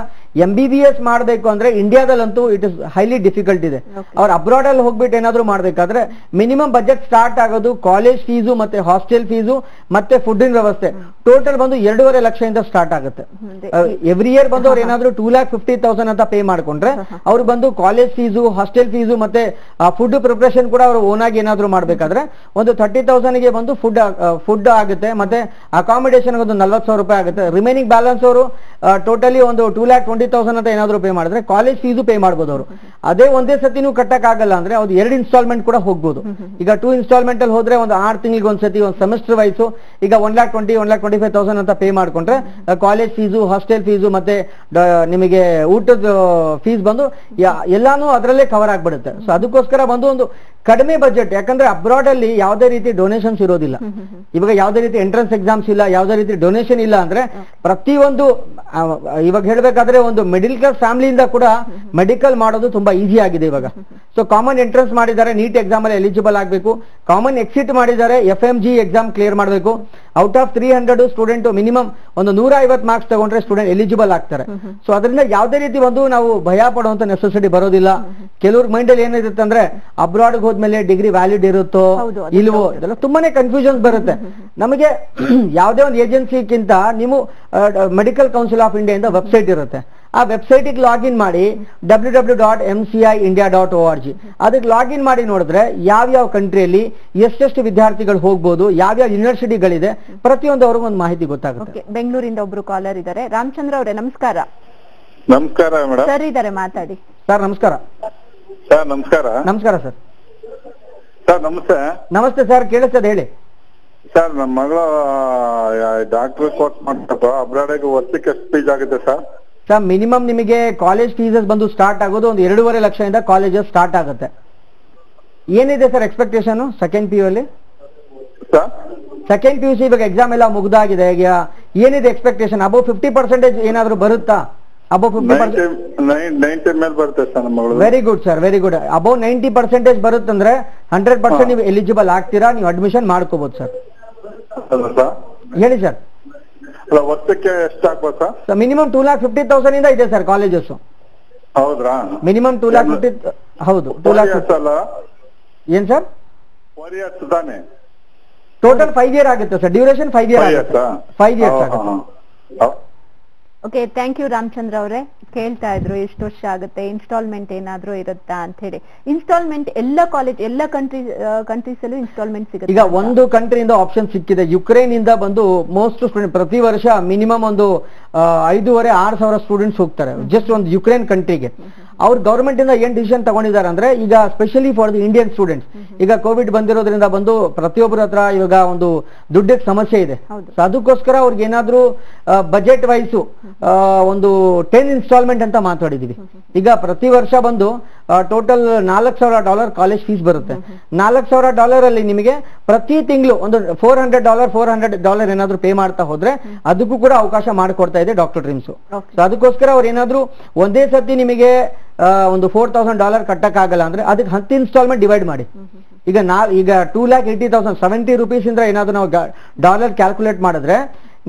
ಎಂ ಬಿ ಬಿ ಎಸ್ ಮಾಡಬೇಕು ಅಂದ್ರೆ ಇಂಡಿಯಾದಲ್ಲಂತೂ ಇಟ್ ಇಸ್ ಹೈಲಿ ಡಿಫಿಕಲ್ಟ್ ಇದೆ. ಅವ್ರು ಅಬ್ರಾಡ್ ಅಲ್ಲಿ ಹೋಗ್ಬಿಟ್ಟು ಏನಾದ್ರು ಮಾಡ್ಬೇಕಾದ್ರೆ ಮಿನಿಮಮ್ ಬಜೆಟ್ ಸ್ಟಾರ್ಟ್ ಆಗೋದು ಕಾಲೇಜ್ ಫೀಸು ಮತ್ತೆ ಹಾಸ್ಟೆಲ್ ಫೀಸು ಮತ್ತೆ ಫುಡ್ಡಿನ ವ್ಯವಸ್ಥೆ ಟೋಟಲ್ ಬಂದು ಎರಡೂವರೆ ಲಕ್ಷದಿಂದ ಸ್ಟಾರ್ಟ್ ಆಗುತ್ತೆ. ಎವ್ರಿ ಇಯರ್ ಬಂದು ಅವ್ರು ಏನಾದ್ರು ಟೂ ಲ್ಯಾಕ್ ಫಿಫ್ಟಿ ತೌಸಂಡ್ ಅಂತ ಪೇ ಮಾಡ್ಕೊಂಡ್ರೆ ಅವ್ರು ಬಂದು ಕಾಲೇಜ್ ಫೀಸು ಹಾಸ್ಟೆಲ್ ಫೀಸು ಮತ್ತೆ ಫುಡ್ ಪ್ರಿಪರೇಷನ್ ಕೂಡ ಅವ್ರು ಓನ್ ಆಗಿ ಏನಾದ್ರು ಮಾಡ್ಬೇಕಾದ್ರೆ ಒಂದು ತರ್ಟಿ ತೌಸಂಡ್ ಗೆ ಬಂದು ಫುಡ್ ಫುಡ್ ಆಗುತ್ತೆ ಮತ್ತೆ ಅಕಾಮಿಡೇಷನ್ ಒಂದು ನಲ್ವತ್ತು ಸಾವಿರ ರೂಪಾಯಿ ಆಗುತ್ತೆ. ರಿಮೈನಿಂಗ್ ಬ್ಯಾಲೆನ್ಸ್ ಅವರು ಟೋಟಲಿ ಒಂದು ಟೂ ಲ್ಯಾಕ್ ಟ್ವೆಂಟಿ ತೌಸಂಡ್ ಅಂತ ಏನಾದ್ರು ಪೇ ಮಾಡಿದ್ರೆ ಕಾಲೇಜ್ ಫೀಸು ಪೇ ಮಾಡಬಹುದು ಅವರು. ಅದೇ ಒಂದೇ ಸತಿ ನೀವು ಕಟ್ಟಕ್ ಆಗಲ್ಲ ಅಂದ್ರೆ ಅವ್ರು ಎರಡು ಇನ್ಸ್ಟಾಲ್ಮೆಂಟ್ ಕೂಡ ಹೋಗ್ಬೋದು. ಈಗ ಟೂ ಇನ್ಸ್ಟಾಲ್ಮೆಂಟ್ ಅಲ್ಲಿ ಹೋದ್ರೆ ಒಂದು ಆರು ತಿಂಗಳಿಗೆ ಒಂದ್ಸತಿ ಒಂದು ಸೆಮಿಸ್ಟರ್ ವೈಸ್ ಈಗ one lakh twenty one lakh twenty five thousand ಅಂತ ಪೇ ಮಾಡ್ಕೊಂಡ್ರೆ ಕಾಲೇಜ್ ಫೀಸು ಹಾಸ್ಟೆಲ್ ಫೀಸು ಮತ್ತೆ ನಿಮಗೆ ಊಟದ ಫೀಸ್ ಬಂದು ಎಲ್ಲಾನು ಅದರಲ್ಲೇ ಕವರ್ ಆಗ್ಬಿಡುತ್ತೆ. ಸೊ ಅದಕ್ಕೋಸ್ಕರ ಬಂದು ಒಂದು ಕಡಿಮೆ ಬಜೆಟ್, ಯಾಕಂದ್ರೆ ಅಬ್ರಾಡ್ ಅಲ್ಲಿ ಯಾವುದೇ ರೀತಿ ಡೊನೇಷನ್ಸ್ ಇರೋದಿಲ್ಲ. ಇವಾಗ ಯಾವುದೇ ರೀತಿ ಎಂಟ್ರೆನ್ಸ್ ಎಕ್ಸಾಮ್ಸ್ ಇಲ್ಲ, ಯಾವುದೇ ರೀತಿ ಡೊನೇಷನ್ ಇಲ್ಲ ಅಂದ್ರೆ ಪ್ರತಿಯೊಂದು ಇವಾಗ ಹೇಳ್ಬೇಕಾದ್ರೆ ಒಂದು ಮಿಡಿಲ್ ಕ್ಲಾಸ್ ಫ್ಯಾಮಿಲಿಯಿಂದ ಕೂಡ ಮೆಡಿಕಲ್ ಮಾಡೋದು ತುಂಬಾ ಈಸಿ ಆಗಿದೆ ಇವಾಗ. ಸೊ ಕಾಮನ್ ಎಂಟ್ರೆನ್ಸ್ ಮಾಡಿದ್ದಾರೆ, ನೀಟ್ ಎಕ್ಸಾಮ್ ಅಲ್ಲಿ ಎಲಿಜಿಬಲ್ ಆಗಬೇಕು. ಕಾಮನ್ ಎಕ್ಸಿಟ್ ಮಾಡಿದ್ದಾರೆ, ಎಫ್ ಎಂ ಜಿ exam clear ಮಾಡಬೇಕು. Out of three hundred student minimum ಒಂದು ನೂರ ಐವತ್ತು ಮಾರ್ಕ್ಸ್ ತಗೊಂಡ್ರೆ ಸ್ಟೂಡೆಂಟ್ ಎಲಿಜಿಬಲ್ ಆಗ್ತಾರೆ. ಸೊ ಅದರಿಂದ ಯಾವುದೇ ರೀತಿ ಒಂದು ನಾವು ಭಯ ಪಡುವಂತ ನೆಸೆಸಿಟಿ ಬರೋದಿಲ್ಲ. ಕೆಲವ್ರ ಮೈಂಡ್ ಅಲ್ಲಿ ಏನಿರುತ್ತೆ ಅಂದ್ರೆ ಅಬ್ರಾಡ್ ಹೋದ್ಮೇಲೆ ಡಿಗ್ರಿ ವ್ಯಾಲಿಡ್ ಇರುತ್ತೋ ಇಲ್ವೋ ಇದೆಲ್ಲ ತುಂಬಾನೇ ಕನ್ಫ್ಯೂಷನ್ಸ್ ಬರುತ್ತೆ ನಮಗೆ. ಯಾವುದೇ ಒಂದು ಏಜೆನ್ಸಿಗಿಂತ ನೀವು ಮೆಡಿಕಲ್ ಕೌನ್ಸಿಲ್ ಆಫ್ ಇಂಡಿಯಾ ಇಂದ ವೆಬ್ಸೈಟ್ ಇರುತ್ತೆ, ಆ ವೆಬ್ಸೈಟ್ ಗೆ ಲಾಗಿನ್ ಮಾಡಿ W W dot M C I India dot O R G ಅದಕ್ಕೆ ಲಾಗಿನ್ ಮಾಡಿ ನೋಡಿದ್ರೆ ಯಾವ್ಯಾವ ಕಂಟ್ರಿಯಲ್ಲಿ ಎಷ್ಟೆಷ್ಟು ವಿದ್ಯಾರ್ಥಿಗಳು ಹೋಗ್ಬೋದು, ಯಾವ್ಯಾವ ಯೂನಿವರ್ಸಿಟಿಗಳಿದೆ ಪ್ರತಿಯೊಂದು ಅವ್ರಿಗೂ ಒಂದು ಮಾಹಿತಿ ಗೊತ್ತಾಗುತ್ತೆ. ಬೆಂಗಳೂರಿಂದ ಒಬ್ರು ಕಾಲರ್ ಇದ್ದಾರೆ. ರಾಮಚಂದ್ರ ಅವರೇ ನಮಸ್ಕಾರ. ನಮಸ್ಕಾರ ಮೇಡಮ್. ಸರ್ ಇದಾರೆ, ಮಾತಾಡಿ. ಸರ್ ನಮಸ್ಕಾರ. ಸರ್ ನಮಸ್ಕಾರ. ನಮಸ್ಕಾರ ಸರ್. ಸರ್ ನಮಸ್ತೆ. ನಮಸ್ತೆ ಸರ್, ಕೇಳಿಸ್ತದೆ ಹೇಳಿ. ಸರ್ ನಮ್ಮ ಮಗಳು ಡಾಕ್ಟರ್ ಕೋರ್ಸ್ ಮಾಡ್ಬೇಕು, ಅಬ್ರಾಡಿಗೆ ವರ್ಷಕ್ಕೆ ಎಷ್ಟು ಫೀಸ್ ಆಗುತ್ತೆ ಸರ್? ಸರ್ ಮಿನಿಮಮ್ ನಿಮಗೆ ಕಾಲೇಜ್ ಫೀಸಸ್ ಬಂದು ಸ್ಟಾರ್ಟ್ ಆಗೋದು ಒಂದು ಎರಡೂವರೆ ಲಕ್ಷದಿಂದ ಕಾಲೇಜಸ್ ಸ್ಟಾರ್ಟ್ ಆಗುತ್ತೆ. ಏನಿದೆ sir expectation second P U ಅಲ್ಲಿ? Sir second P U C ಇವಾಗ ಎಕ್ಸಾಮ್ ಎಲ್ಲ ಮುಗ್ದಾಗಿದೆ, ಈಗ ಏನಿದೆ ಎಕ್ಸ್ಪೆಕ್ಟೇಷನ್? ಅಬೌವ್ ಫಿಫ್ಟಿ ಪರ್ಸೆಂಟೇಜ್ ಏನಾದ್ರು ಬರುತ್ತಾ? Above fifty? Very good sir, very good. Above ninety percentage ಬರುತ್ತಂದ್ರೆ ಹಂಡ್ರೆಡ್ ಪರ್ಸೆಂಟ್ ನೀವು ಎಲಿಜಿಬಲ್ ಆಗ್ತೀರಾ, ನೀವು ಅಡ್ಮಿಷನ್ ಮಾಡ್ಕೋಬಹುದು ಸರ್. ಹೇಳಿ ಸರ್. ವರ್ಷಕ್ಕೆ ಎಷ್ಟಾಗ್ಬೋದು sir? Minimum two lakh fifty thousand ಇಂದ ಇದೆ ಸರ್ ಕಾಲೇಜಸ್. ಹೌದ್ರಾ? Minimum two lakh fifty. ಹೌದು, ಟೂ ಲ್ಯಾಕ್ ಫಿಫ್ಟಿ. ಏನ್ ಸರ್ ಟೋಟಲ್ ಫೈವ್ ಇಯರ್ ಆಗುತ್ತೆ ಸರ್, ಡ್ಯೂರೇಷನ್ ಫೈವ್ ಇಯರ್ ಆಗುತ್ತೆ, ಫೈವ್ ಇಯರ್ಸ್ ಆಗುತ್ತೆ. ಓಕೆ, ಥ್ಯಾಂಕ್ ಯು ರಾಮಚಂದ್ರ ಅವರೇ. ಕೇಳ್ತಾ ಇದ್ರು ಎಷ್ಟು ವರ್ಷ ಆಗುತ್ತೆ, ಇನ್ಸ್ಟಾಲ್ಮೆಂಟ್ ಏನಾದ್ರು ಇರುತ್ತಾ ಅಂತ ಹೇಳಿ. ಇನ್ಸ್ಟಾಲ್ಮೆಂಟ್ ಎಲ್ಲ ಕಾಲೇಜ್ ಎಲ್ಲ ಕಂಟ್ರಿ ಕಂಟ್ರೀಸ್ ಅಲ್ಲೂ ಇನ್ಸ್ಟಾಲ್ಮೆಂಟ್ ಸಿಗುತ್ತೆ. ಈಗ ಒಂದು ಕಂಟ್ರಿಯಿಂದ ಆಪ್ಷನ್ ಸಿಕ್ಕಿದೆ, ಯುಕ್ರೇನ್ ಇಂದ ಬಂದು ಮೋಸ್ಟ್ ಸ್ಟೂಡೆಂಟ್ ಪ್ರತಿ ವರ್ಷ ಮಿನಿಮಮ್ ಒಂದು ಐದೂವರೆ ಆರು ಸಾವಿರ ಸ್ಟೂಡೆಂಟ್ಸ್ ಹೋಗ್ತಾರೆ ಜಸ್ಟ್ ಒಂದು ಯುಕ್ರೇನ್ ಕಂಟ್ರಿಗೆ. ಅವ್ರು ಗವರ್ಮೆಂಟ್ ಇಂದ ಏನ್ ಡಿಸಿಷನ್ ತಗೊಂಡಿದ್ದಾರೆ ಅಂದ್ರೆ ಈಗ specially for the Indian students ಈಗ ಕೋವಿಡ್ ಬಂದಿರೋದ್ರಿಂದ ಬಂದು ಪ್ರತಿಯೊಬ್ಬರ ಹತ್ರ ಇವಾಗ ಒಂದು ದುಡ್ಡಿಗೆ ಸಮಸ್ಯೆ ಇದೆ. ಸೊ ಅದಕ್ಕೋಸ್ಕರ ಅವ್ರಿಗೆ ಏನಾದ್ರು ಬಜೆಟ್ ವೈಸು ಒಂದು ಟೆನ್ ಇನ್ಸ್ಟಾಲ್ಮೆಂಟ್ ಅಂತ ಮಾತಾಡಿದೀವಿ. ಈಗ ಪ್ರತಿ ವರ್ಷ ಬಂದು टोटल नालक सौ डॉलर कॉलेज फीस बरुते नालक सौ डॉलर अल्ली निमिगे प्रति तिंगलु four hundred dollar four hundred dollar एनादरू पे माड्ता होद्रे अदक्कू कूड अवकाश माड्कोड्ता इदे डॉक्टर ड्रीम्स सो अदक्कोस्कर अवरु एनादरू ओंदे सति निमिगे ओंदु फोर थाउजेंड डॉलर कट्टक आगल्ल अंद्रे अदक्के हत्तु इन्स्टॉल्मेंट डिवैड माडि ಈಗ टू लाख अस्सी हज़ार सत्तर ರೂಪೀಸ್ ಇಂದ ಏನಾದರೂ ನಾವು ಡಾಲರ್ ಕ್ಯಾಲ್ಕುಲೇಟ್ ಮಾಡಿದ್ರೆ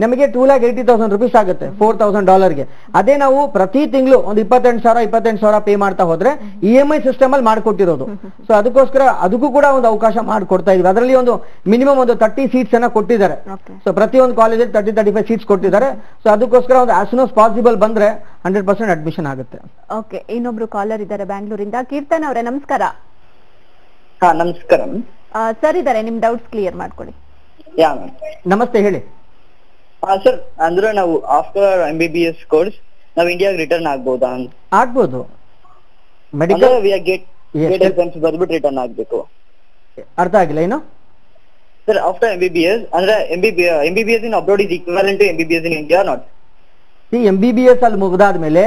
ನಮಗೆ टू लाख अस्सी हज़ार ರೂಪೀಸ್ ಆಗುತ್ತೆ चार हज़ार ಡಾಲರ್ ಗೆ. ಅದೇ ನಾವು ಪ್ರತಿ ತಿಂಗಳು ಒಂದು ಇಪ್ಪತ್ತೆಂಟು ಸಾವಿರ ಇಪ್ಪತ್ತೆಂಟು ಸಾವಿರ ಪೇ ಮಾಡ್ತಾ ಹೋದ್ರೆ ಇಎಂಐ ಸಿಸ್ಟಮ್ ಅಲ್ಲಿ ಮಾಡ್ಕೊಟ್ಟಿರೋದು. ಸೋ ಅದಕ್ಕೋಸ್ಕರ ಅದಕ್ಕೂ ಕೂಡ ಒಂದು ಅವಕಾಶ ಮಾಡ್ಕೊಡ್ತಾ ಇದೀವಿ. ಅದರಲ್ಲಿ ಒಂದು ಮಿನಿಮಮ್ ಒಂದು तीस ಸೀಟ್ಸ್ ಅನ್ನು ಕೊಟ್ಟಿದ್ದಾರೆ. ಸೋ ಪ್ರತಿ ಒಂದು ಕಾಲೇಜ್ ಅಲ್ಲಿ तीस पैंतीस ಸೀಟ್ಸ್ ಕೊಟ್ಟಿದ್ದಾರೆ. ಸೋ ಅದಕ್ಕೋಸ್ಕರ ಒಂದು as soon as possible ಬಂದ್ರೆ हंड्रेड परसेंट ಅಡ್ಮಿಷನ್ ಆಗುತ್ತೆ. ಓಕೆ, ಇನ್ನೊಬ್ರು ಕಾಲರ್ ಇದ್ದಾರೆ ಬೆಂಗಳೂರಿಂದ. ಕೀರ್ತನ್ ಅವರೇ ನಮಸ್ಕಾರ. हाँ नमस्कार सर. निम्म डाउट्स क्लियर माड्कोळ्ळि. या नमस्ते हेळि. हाँ सर, अंद्रे नावु आफ्टर एमबीबीएस कोर्स नावु इंडिया गे रिटर्न आगबहुदा? आगबहुदु. Medical we are get get exams बरेदु रिटर्न आगबेकु. अर्थ आगिल्ल एनु सर? आफ्टर एमबीबीएस अंद्रे MBBS MBBS in abroad is equivalent to MBBS in India not? See MBBS अल्लि मुगिदाद मेले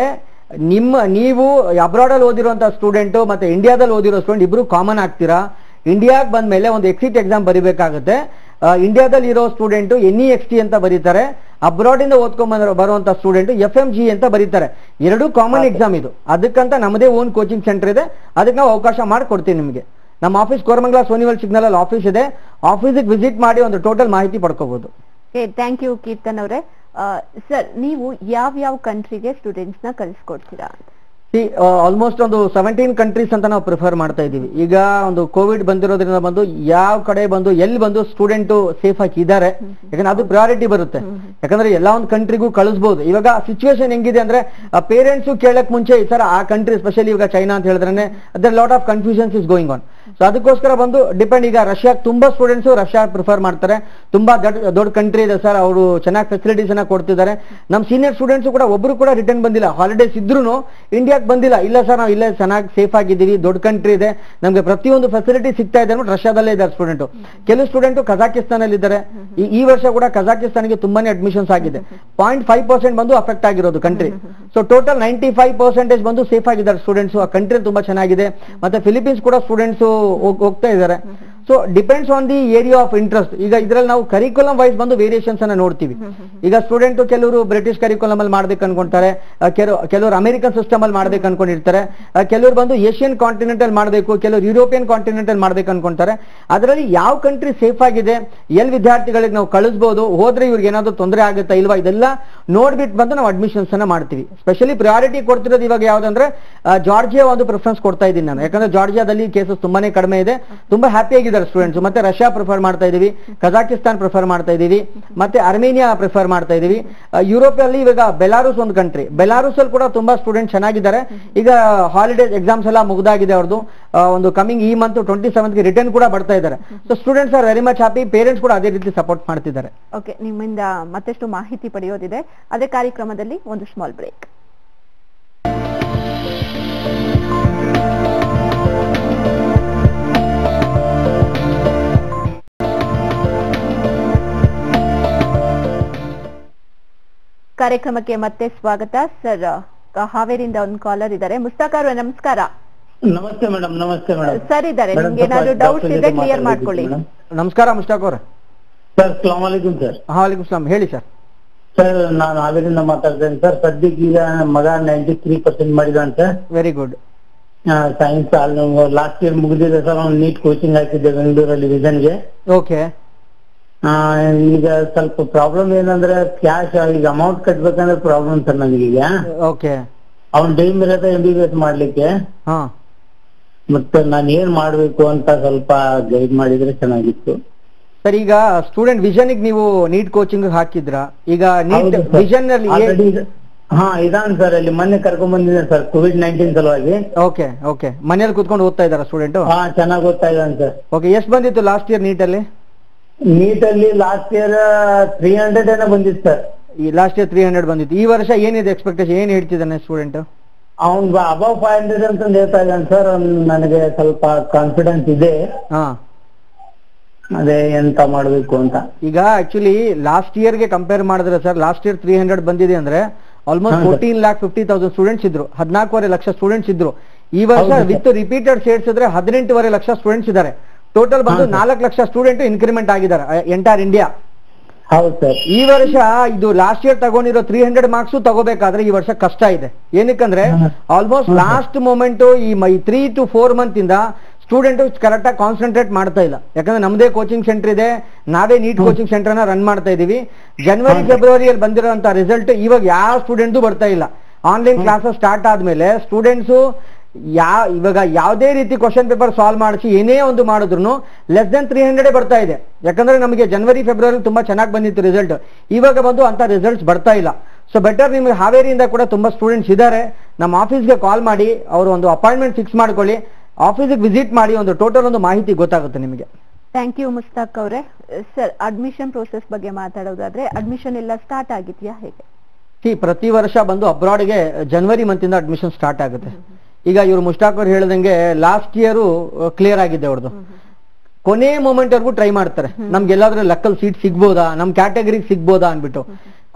ನಿಮ್ಮ ನೀವು ಅಬ್ರಾಡ್ ಅಲ್ಲಿ ಓದಿರುವಂತ ಸ್ಟೂಡೆಂಟ್ ಮತ್ತೆ ಇಂಡಿಯಾದಲ್ಲಿ ಓದಿರೋ ಸ್ಟೂಡೆಂಟ್ ಇಬ್ರು ಕಾಮನ್ ಆಗ್ತೀರಾ. ಇಂಡಿಯಾಗೆ ಬಂದ ಮೇಲೆ ಒಂದು ಎಕ್ಸಿಟ್ ಎಕ್ಸಾಮ್ ಬರೀಬೇಕಾಗುತ್ತೆ. ಇಂಡಿಯಾದಲ್ಲಿ ಇರೋ student ಎನ್ ಇ ಎಕ್ಸ್ ಟಿ ಅಂತ ಬರೀತಾರೆ, ಅಬ್ರಾಡ್ ಇಂದ ಓದ್ಕೊಂಡ್ ಬರುವಂತ ಸ್ಟೂಡೆಂಟ್ ಎಫ್ ಎಂ ಜಿ ಅಂತ ಬರೀತಾರೆ. ಎರಡು ಕಾಮನ್ ಎಕ್ಸಾಮ್ ಇದು. ಅದಕ್ಕಂತ ನಮ್ಮದೇ ಓನ್ ಕೋಚಿಂಗ್ ಸೆಂಟರ್ ಇದೆ. ಅದಕ್ಕೆ ನಾವು ಅವಕಾಶ ಮಾಡ್ಕೊಡ್ತೀವಿ ನಿಮಗೆ. ನಮ್ಮ ಆಫೀಸ್ ಕೋರಮಂಗಲ ಸೋನಿವಲ್ ಸಿಗ್ನಲ್ ಅಲ್ಲಿ ಆಫೀಸ್ ಇದೆ. ಆಫೀಸಿಗೆ ವಿಸಿಟ್ ಮಾಡಿ ಒಂದು ಟೋಟಲ್ ಮಾಹಿತಿ ಪಡ್ಕೋಬಹುದು. ಥ್ಯಾಂಕ್ ಯು ಕೀರ್ತನ್ ಅವರೇ. ಸರ್, ನೀವು ಯಾವ ಯಾವ ಕಂಟ್ರಿಗೆ ಸ್ಟೂಡೆಂಟ್ಸ್ ನ ಕಳಿಸ್ಕೊಡ್ತೀರಾ? ಆಲ್ಮೋಸ್ಟ್ ಒಂದು ಸೆವೆಂಟೀನ್ ಕಂಟ್ರೀಸ್ ಅಂತ ನಾವು ಪ್ರಿಫರ್ ಮಾಡ್ತಾ ಇದೀವಿ. ಈಗ ಒಂದು ಕೋವಿಡ್ ಬಂದಿರೋದ್ರಿಂದ ಬಂದು ಯಾವ ಕಡೆ ಬಂದು ಎಲ್ಲಿ ಬಂದು ಸ್ಟೂಡೆಂಟ್ ಸೇಫ್ ಆಗಿ ಇದ್ದಾರೆ, ಯಾಕಂದ್ರೆ ಅದು ಪ್ರಯಾರಿಟಿ ಬರುತ್ತೆ. ಯಾಕಂದ್ರೆ ಎಲ್ಲಾ ಒಂದು ಕಂಟ್ರಿಗೂ ಕಳಿಸಬಹುದು. ಇವಾಗ ಸಿಚುವೇಶನ್ ಹೆಂಗಿದೆ ಅಂದ್ರೆ ಪೇರೆಂಟ್ಸ್ ಕೇಳಕ್ ಮುಂಚೆ ಈ ತರ ಆ ಕಂಟ್ರಿ ಸ್ಪೆಷಲಿ ಇವಾಗ ಚೈನಾ ಅಂತ ಹೇಳಿದ್ರೆ there lot of confusions is going on. So ಅದಕ್ಕೋಸ್ಕರ ಬಂದು ಡಿಪೆಂಡ್. ಈಗ ರಷ್ಯಾ ತುಂಬಾ ಸ್ಟೂಡೆಂಟ್ಸ್ ರಷ್ಯಾ ಪ್ರಿಫರ್ ಮಾಡ್ತಾರೆ. ತುಂಬಾ ದೊಡ್ಡ ಕಂಟ್ರಿ ಇದೆ ಸರ್, ಅವರು ಚೆನ್ನಾಗಿ ಫೆಸಿಲಿಟೀಸ್ ಅನ್ನ ಕೊಡ್ತಿದ್ದಾರೆ. ನಮ್ಮ ಸೀನಿಯರ್ ಸ್ಟೂಡೆಂಟ್ಸ್ ಕೂಡ ಒಬ್ರು ಕೂಡ ರಿಟರ್ನ್ ಬಂದಿಲ್ಲ. ಹಾಲಿಡೇಸ್ ಇದ್ರು ಇಂಡಿಯಾ ಬಂದಿಲ್ಲ. ಇಲ್ಲ ಸರ್, ನಾವು ಇಲ್ಲೇ ಚೆನ್ನಾಗಿ ಸೇಫ್ ಆಗಿದ್ದೀವಿ, ದೊಡ್ಡ ಕಂಟ್ರಿ ಇದೆ, ನಮ್ಗೆ ಪ್ರತಿಯೊಂದು ಫೆಸಿಲಿಟಿ ಸಿಗ್ತಾ ಇದೆ ಅಂದ್ಬಿಟ್ಟು ರಷ್ಯಾದಲ್ಲೇ ಇದ್ದಾರೆ ಸ್ಟೂಡೆಂಟ್. ಕೆಲವು ಸ್ಟೂಡೆಂಟ್ ಕಜಾಕಿಸ್ತಾನಲ್ಲಿ ಇದ್ದಾರೆ. ಈ ವರ್ಷ ಕೂಡ ಕಜಾಕಿಸ್ತಾನಿಗೆ ತುಂಬಾನೇ ಅಡ್ಮಿಷನ್ಸ್ ಆಗಿದೆ. ಪಾಯಿಂಟ್ ಫೈವ್ ಪರ್ಸೆಂಟ್ ಬಂದು ಅಫೆಕ್ಟ್ ಆಗಿರೋದು country. So total ninety five percentage ಬಂದು ಸೇಫ್ ಆಗಿದ್ದಾರೆ ಸ್ಟೂಡೆಂಟ್ಸ್. ಆ ಕಂಟ್ರಿ ತುಂಬಾ ಚೆನ್ನಾಗಿದೆ. ಮತ್ತೆ ಫಿಲಿಪೀನ್ಸ್ ಕೂಡ ಸ್ಟೂಡೆಂಟ್ಸ್ ಹೋಗ್ತಾ ಇದ್ದಾರೆ. So depends on the area of interest. ಈಗ ಇದ್ರಲ್ಲಿ ನಾವು ಕರಿಕ್ಯುಲಮ್ ವೈಸ್ ಬಂದು ವೇರಿಯೇಷನ್ಸ್ ಅನ್ನ ನೋಡ್ತೀವಿ. ಈಗ ಸ್ಟೂಡೆಂಟ್ ಕೆಲವರು ಬ್ರಿಟಿಷ್ ಕರಿಕ್ಯುಲಮ್ ಅಲ್ಲಿ ಮಾಡ್ಬೇಕು ಅನ್ಕೊಂತಾರೆ, ಕೆಲವರು ಅಮೆರಿಕನ್ ಸಿಸ್ಟಮ್ ಅಲ್ಲಿ ಮಾಡ್ಬೇಕು ಅನ್ಕೊಂಡಿರ್ತಾರೆ, ಕೆಲವರು ಬಂದು ಏಷ್ಯನ್ ಕಾಂಟಿನೆಂಟ್ ಅಲ್ಲಿ ಮಾಡ್ಬೇಕು, ಕೆಲವರು ಯುರೋಪಿಯನ್ ಕಾಂಟಿನೆಂಟ್ ಅಲ್ಲಿ ಮಾಡ್ಬೇಕು ಅನ್ಕೊಂತಾರೆ. ಅದರಲ್ಲಿ ಯಾವ ಕಂಟ್ರಿ ಸೇಫ್ ಆಗಿದೆ, ಎಲ್ಲಿ ವಿದ್ಯಾರ್ಥಿಗಳಿಗೆ ನಾವು ಕಳಿಸಬಹುದು, ಹೋದ್ರೆ ಇವ್ರಿಗೆ ಏನಾದ್ರು ತೊಂದರೆ ಆಗುತ್ತಾ ಇಲ್ವಾ, ಇದೆಲ್ಲ ನೋಡ್ಬಿಟ್ಟು ಬಂದು ನಾವು ಅಡ್ಮಿಷನ್ಸ್ ಅನ್ನ ಮಾಡ್ತೀವಿ. ಸ್ಪೆಷಲಿ ಪ್ರಯಾರಿಟಿ ಕೊಡ್ತಿರೋದು ಇವಾಗ ಯಾವ್ದಂದ್ರೆ ಜಾರ್ಜಿಯಾ ಒಂದು ಪ್ರಿಫರೆನ್ಸ್ ಕೊಡ್ತಾ ಇದ್ದೀನಿ ನಾನು. ಯಾಕಂದ್ರೆ ಜಾರ್ಜಿಯಾದಲ್ಲಿ ಕೇಸಸ್ ತುಂಬಾನೇ ಕಡಿಮೆ ಇದೆ, ತುಂಬಾ ಹ್ಯಾಪಿ ಆಗಿದ್ದಾರೆ ಸ್ಟೂಡೆಂಟ್ಸ್. ಮತ್ತೆ ರಷ್ಯಾ ಪ್ರಿಫರ್ ಮಾಡ್ತಾ ಇದೀವಿ, ಕಜಾಕಿಸ್ತಾನ್ ಪ್ರಿಫರ್ ಮಾಡ್ತಾ ಇದೀವಿ, ಮತ್ತೆ ಅರ್ಮೇನಿಯಾ ಪ್ರಿಫರ್ ಮಾಡ್ತಾ ಇದೀವಿ. ಯುರೋಪ್ ಅಲ್ಲಿ ಇವಾಗ ಬೆಲಾರುಸ್ ಒಂದು ಕಂಟ್ರಿ, ಬೆಲಾರುಸ್ ಅಲ್ಲಿ ಕೂಡ ತುಂಬಾ ಸ್ಟೂಡೆಂಟ್ ಚೆನ್ನಾಗಿದ್ದಾರೆ. ಈಗ ಹಾಲಿಡೇಸ್ ಎಕ್ಸಾಮ್ಸ್ ಎಲ್ಲ ಮುಗ್ದಾಗಿದೆ ಅವ್ರದ್ದು. ಒಂದು ಕಮಿಂಗ್ ಈ ಮಂತ್ ಟ್ವೆಂಟಿ ಸೆವೆಂತ್ ಗೆ ರಿಟರ್ನ್ ಕೂಡ ಬರ್ತಾ ಇದ್ದಾರೆ. So students are very much happy, parents ಕೂಡ ಅದೇ ರೀತಿ ಸಪೋರ್ಟ್ ಮಾಡ್ತಿದ್ದಾರೆ. ಓಕೆ, ನಿಮ್ಮಿಂದ ಮತ್ತಷ್ಟು ಮಾಹಿತಿ ಪಡೆಯೋದಿದೆ. ಅದೇ ಕಾರ್ಯಕ್ರಮದಲ್ಲಿ ಒಂದು ಸ್ಮಾಲ್ ಬ್ರೇಕ್. ಕಾರ್ಯಕ್ರಮಕ್ಕೆ ಮತ್ತೆ ಸ್ವಾಗತ. ಸರ್, ಹಾವೇರಿಯಿಂದ ಒಂದು ಕಾಲರ್ ಇದ್ದಾರೆ. ಮುಸ್ತಾಕ್ ಅವರೇ ನಮಸ್ಕಾರ. ನಮಸ್ತೆ ಮೇಡಮ್. ನಮಸ್ತೆ ಮೇಡಮ್. ಸರ್ ಇದ್ದಾರೆ, ನಿಮ್ಗೆ ಏನಾದ್ರು ಡೌಟ್ಸ್ ಇದ್ರೆ ಕ್ಲಿಯರ್ ಮಾಡ್ಕೊಳ್ಳಿ. ನಮಸ್ಕಾರ ಮುಸ್ತಾಕ್ ಅವರೇ. ಸರ್ ಸಲಾಮ್ ಅಲೈಕುಂ. ಸರ್ ವಾಲೈಕುಂ ಸಲಾಮ್. ಹೇಳಿ ಸರ್. ಸರ್ ನಾನು ಹಾವೇರಿಯಿಂದ ಮಾತಾಡ್ತೇನೆ ಸರ್. ಸದ್ಯಕ್ಕೆ ಈಗ ಮಗ ನೈಂಟಿ ತ್ರೀ ಪರ್ಸೆಂಟ್ ಮಾಡಿದಾನೆ sir. Very good. Science last year ಮುಗಿದಿದೆ ಸರ್. ಅವ್ನು ನೀಟ್ ಕೋಚಿಂಗ್ ಹಾಕಿದ್ದೆ ಬೆಂಗಳೂರಲ್ಲಿ ವಿಜನ್ಗೆ. ಓಕೆ. ಈಗ ಸ್ವಲ್ಪ ಪ್ರಾಬ್ಲಮ್ ಏನಂದ್ರೆ ಕ್ಯಾಶ್ ಈಗ ಅಮೌಂಟ್ ಕಟ್ಬೇಕಂದ್ರೆ ಪ್ರಾಬ್ಲಮ್ ಸರ್ ನನಗೆ. ಈಗ ಅವ್ನ್ ಡ್ರೀಮ್ ಇರತ್ತೆ ಎಂ ಬಿ ಬಿ ಎಸ್ ಮಾಡ್ಲಿಕ್ಕೆ, ಮತ್ತೆ ನಾನು ಏನ್ ಮಾಡ್ಬೇಕು ಅಂತ ಸ್ವಲ್ಪ ಗೈಡ್ ಮಾಡಿದ್ರೆ ಚೆನ್ನಾಗಿತ್ತು ಸರ್. ಈಗ ಸ್ಟೂಡೆಂಟ್ ವಿಷನ್ ನೀವು ನೀಟ್ ಕೋಚಿಂಗ್ ಹಾಕಿದ್ರ? ಈಗ ನೀಟ್ ವಿಷನ್ ಹಾ ಇದಾನ್ ಸರ್. ಅಲ್ಲಿ ಮೊನ್ನೆ ಕರ್ಕೊಂಡ್ ಬಂದಿದ್ದೇನೆ ಸರ್ ಕೋವಿಡ್ ನೈನ್ಟೀನ್ ಸಲುವಾಗಿ. Okay okay. ಮನೇಲಿ ಕುತ್ಕೊಂಡು ಓದ್ತಾ ಇದಾರ ಸ್ಟೂಡೆಂಟ್? ಹಾ ಚೆನ್ನಾಗಿ ಓದ್ತಾ ಇದ್ದಾನೆ ಸರ್. ಓಕೆ, ಎಷ್ಟು ಬಂದಿತ್ತು ಲಾಸ್ಟ್ ಇಯರ್ ನೀಟ್ ಅಲ್ಲಿ? ನೀಟ್ ಅಲ್ಲಿ ಲಾಸ್ಟ್ ಇಯರ್ ತ್ರೀ ಹಂಡ್ರೆಡ್ ಏನೋ ಬಂದಿತ್ತು ಸರ್. ಈ ಲಾಸ್ಟ್ ಇಯರ್ ತ್ರೀ ಹಂಡ್ರೆಡ್ ಬಂದಿತ್ತು. ಈ ವರ್ಷ ಏನಿದೆ ಎಕ್ಸ್ಪೆಕ್ಟೇಷನ್, ಏನ್ ಹೇಳ್ತಿದ್ದಾನೆ ಸ್ಟೂಡೆಂಟ್? ಅವ್ನ್ ಅಬೌವ್ ಫೈವ್ ಹಂಡ್ರೆಡ್ ಅಂತ ಹೇಳ್ತಾ ಇದ್ದಾನೆ ಸರ್. ನನಗೆ ಸ್ವಲ್ಪ ಕಾನ್ಫಿಡೆನ್ಸ್ ಇದೆ, ಅದೇ ಎಂತ ಮಾಡ್ಬೇಕು ಅಂತ. ಈಗ ಆಕ್ಚುಲಿ ಲಾಸ್ಟ್ ಇಯರ್ ಗೆ ಕಂಪೇರ್ ಮಾಡಿದ್ರೆ sir, last year three hundred ಬಂದಿದೆ ಅಂದ್ರೆ almost fourteen lakh fifty thousand students ಇದ್ರು, ಹದಿನಾಲ್ಕೂವರೆ ಲಕ್ಷ ಸ್ಟೂಡೆಂಟ್ಸ್ ಇದ್ರು. ಈ ವರ್ಷ ವಿತ್ ರಿಪೀಟೆಡ್ ಸೇರಿಸಿದ್ರೆ ಹದಿನೆಂಟೂವರೆ ಲಕ್ಷ ಸ್ಟೂಡೆಂಟ್ಸ್ ಇದ್ದಾರೆ. ಟೋಟಲ್ ಬಂದು ನಾಲ್ಕು ಲಕ್ಷ ಸ್ಟೂಡೆಂಟ್ ಇನ್ಕ್ರಿಮೆಂಟ್ ಆಗಿದ್ದಾರೆ ಎಂಟೈರ್ ಇಂಡಿಯಾ. ಹೌದು ಸರ್, ಈ ವರ್ಷ ಇದು ಲಾಸ್ಟ್ ಇಯರ್ ತಗೊಂಡಿರೋ ತ್ರೀ ಹಂಡ್ರೆಡ್ ಮಾರ್ಕ್ಸ್ ತಗೋಬೇಕಾದ್ರೆ ಈ ವರ್ಷ ಕಷ್ಟ ಇದೆ. ಏನಕ್ಕಂದ್ರೆ ಆಲ್ಮೋಸ್ಟ್ ಲಾಸ್ಟ್ ಮೂಮೆಂಟ್ ಈ ತ್ರೀ ಟು ಫೋರ್ ಮಂತ್ ಇಂದ ಸ್ಟೂಡೆಂಟ್ ಕರೆಕ್ಟ್ ಆಗಿ ಕಾನ್ಸಂಟ್ರೇಟ್ ಮಾಡ್ತಾ ಇಲ್ಲ. ಯಾಕಂದ್ರೆ ನಮ್ದೇ ಕೋಚಿಂಗ್ ಸೆಂಟರ್ ಇದೆ, ನಾವೇ ನೀಟ್ ಕೋಚಿಂಗ್ ಸೆಂಟರ್ ನ ರನ್ ಮಾಡ್ತಾ ಇದೀವಿ. ಜನವರಿ ಫೆಬ್ರವರಿಯಲ್ಲಿ ಬಂದಿರೋಂತ ರಿಸಲ್ಟ್ ಇವಾಗ ಯಾವ ಸ್ಟೂಡೆಂಟ್ದು ಬರ್ತಾ ಇಲ್ಲ. ಆನ್ಲೈನ್ ಕ್ಲಾಸಸ್ ಸ್ಟಾರ್ಟ್ ಆದ್ಮೇಲೆ ಸ್ಟೂಡೆಂಟ್ಸ್ ಯಾ ಇವಾಗ ಯಾವುದೇ ರೀತಿ ಕ್ವಶನ್ ಪೇಪರ್ ಸಾಲ್ವ್ ಮಾಡಿಸಿ ಏನೇ ಒಂದು ಮಾಡಿದ್ರು ಲೆಸ್ ದೆನ್ ತ್ರೀ ಹಂಡ್ರೆಡ್ ಬರ್ತಾ ಇದೆ. ಯಾಕಂದ್ರೆ ನಮಗೆ ಜನವರಿ ಫೆಬ್ರವರಿ ತುಂಬಾ ಚೆನ್ನಾಗಿ ಬಂದಿತ್ತು ರಿಸಲ್ಟ್, ಇವಾಗ ಬಂದು ಅಂತ ರಿಸಲ್ಟ್ಸ್ ಬರ್ತಾ ಇಲ್ಲ. ಸೊ ಬೆಟರ್ ನಿಮ್ಗೆ ಹಾವೇರಿಯಿಂದ ಕೂಡ ತುಂಬಾ ಸ್ಟೂಡೆಂಟ್ಸ್ ಇದ್ದಾರೆ, ನಮ್ಮ ಆಫೀಸ್ಗೆ ಕಾಲ್ ಮಾಡಿ ಅವರು ಒಂದು ಅಪಾಯಿಂಟ್ಮೆಂಟ್ ಫಿಕ್ಸ್ ಮಾಡ್ಕೊಳ್ಳಿ, ಆಫೀಸಿಗೆ ವಿಸಿಟ್ ಮಾಡಿ ಒಂದು ಟೋಟಲ್ ಒಂದು ಮಾಹಿತಿ ಗೊತ್ತಾಗುತ್ತೆ ನಿಮಗೆ. ಥ್ಯಾಂಕ್ ಯು ಮುಸ್ತಾಕ್ ಅವರೇ. ಸರ್, ಅಡ್ಮಿಷನ್ ಪ್ರೋಸೆಸ್ ಬಗ್ಗೆ ಮಾತಾಡೋದಾದ್ರೆ ಅಡ್ಮಿಷನ್ ಎಲ್ಲ ಸ್ಟಾರ್ಟ್ ಆಗಿದೆಯಾ ಹೇಗೆ? ಪ್ರತಿ ವರ್ಷ ಬಂದು ಅಬ್ರಾಡ್ಗೆ ಜನವರಿ ಮಂತ್ ಇಂದ ಅಡ್ಮಿಷನ್ ಸ್ಟಾರ್ಟ್ ಆಗುತ್ತೆ. ಈಗ ಇವ್ರು ಮುಷ್ತಾಕ್ ಅವ್ರು ಹೇಳ್ದಂಗೆ ಲಾಸ್ಟ್ ಇಯರ್ ಕ್ಲಿಯರ್ ಆಗಿದೆ ಅವ್ರದ್ದು. ಕೊನೆ ಮೂಮೆಂಟ್ ವರ್ಗೂ ಟ್ರೈ ಮಾಡ್ತಾರೆ, ನಮ್ಗೆ ಎಲ್ಲಾದ್ರೂ ಲಕ್ಕಲ್ ಸೀಟ್ ಸಿಗ್ಬೋದಾ, ನಮ್ ಕ್ಯಾಟಗರಿ ಸಿಗ್ಬೋದಾ ಅನ್ಬಿಟ್ಟು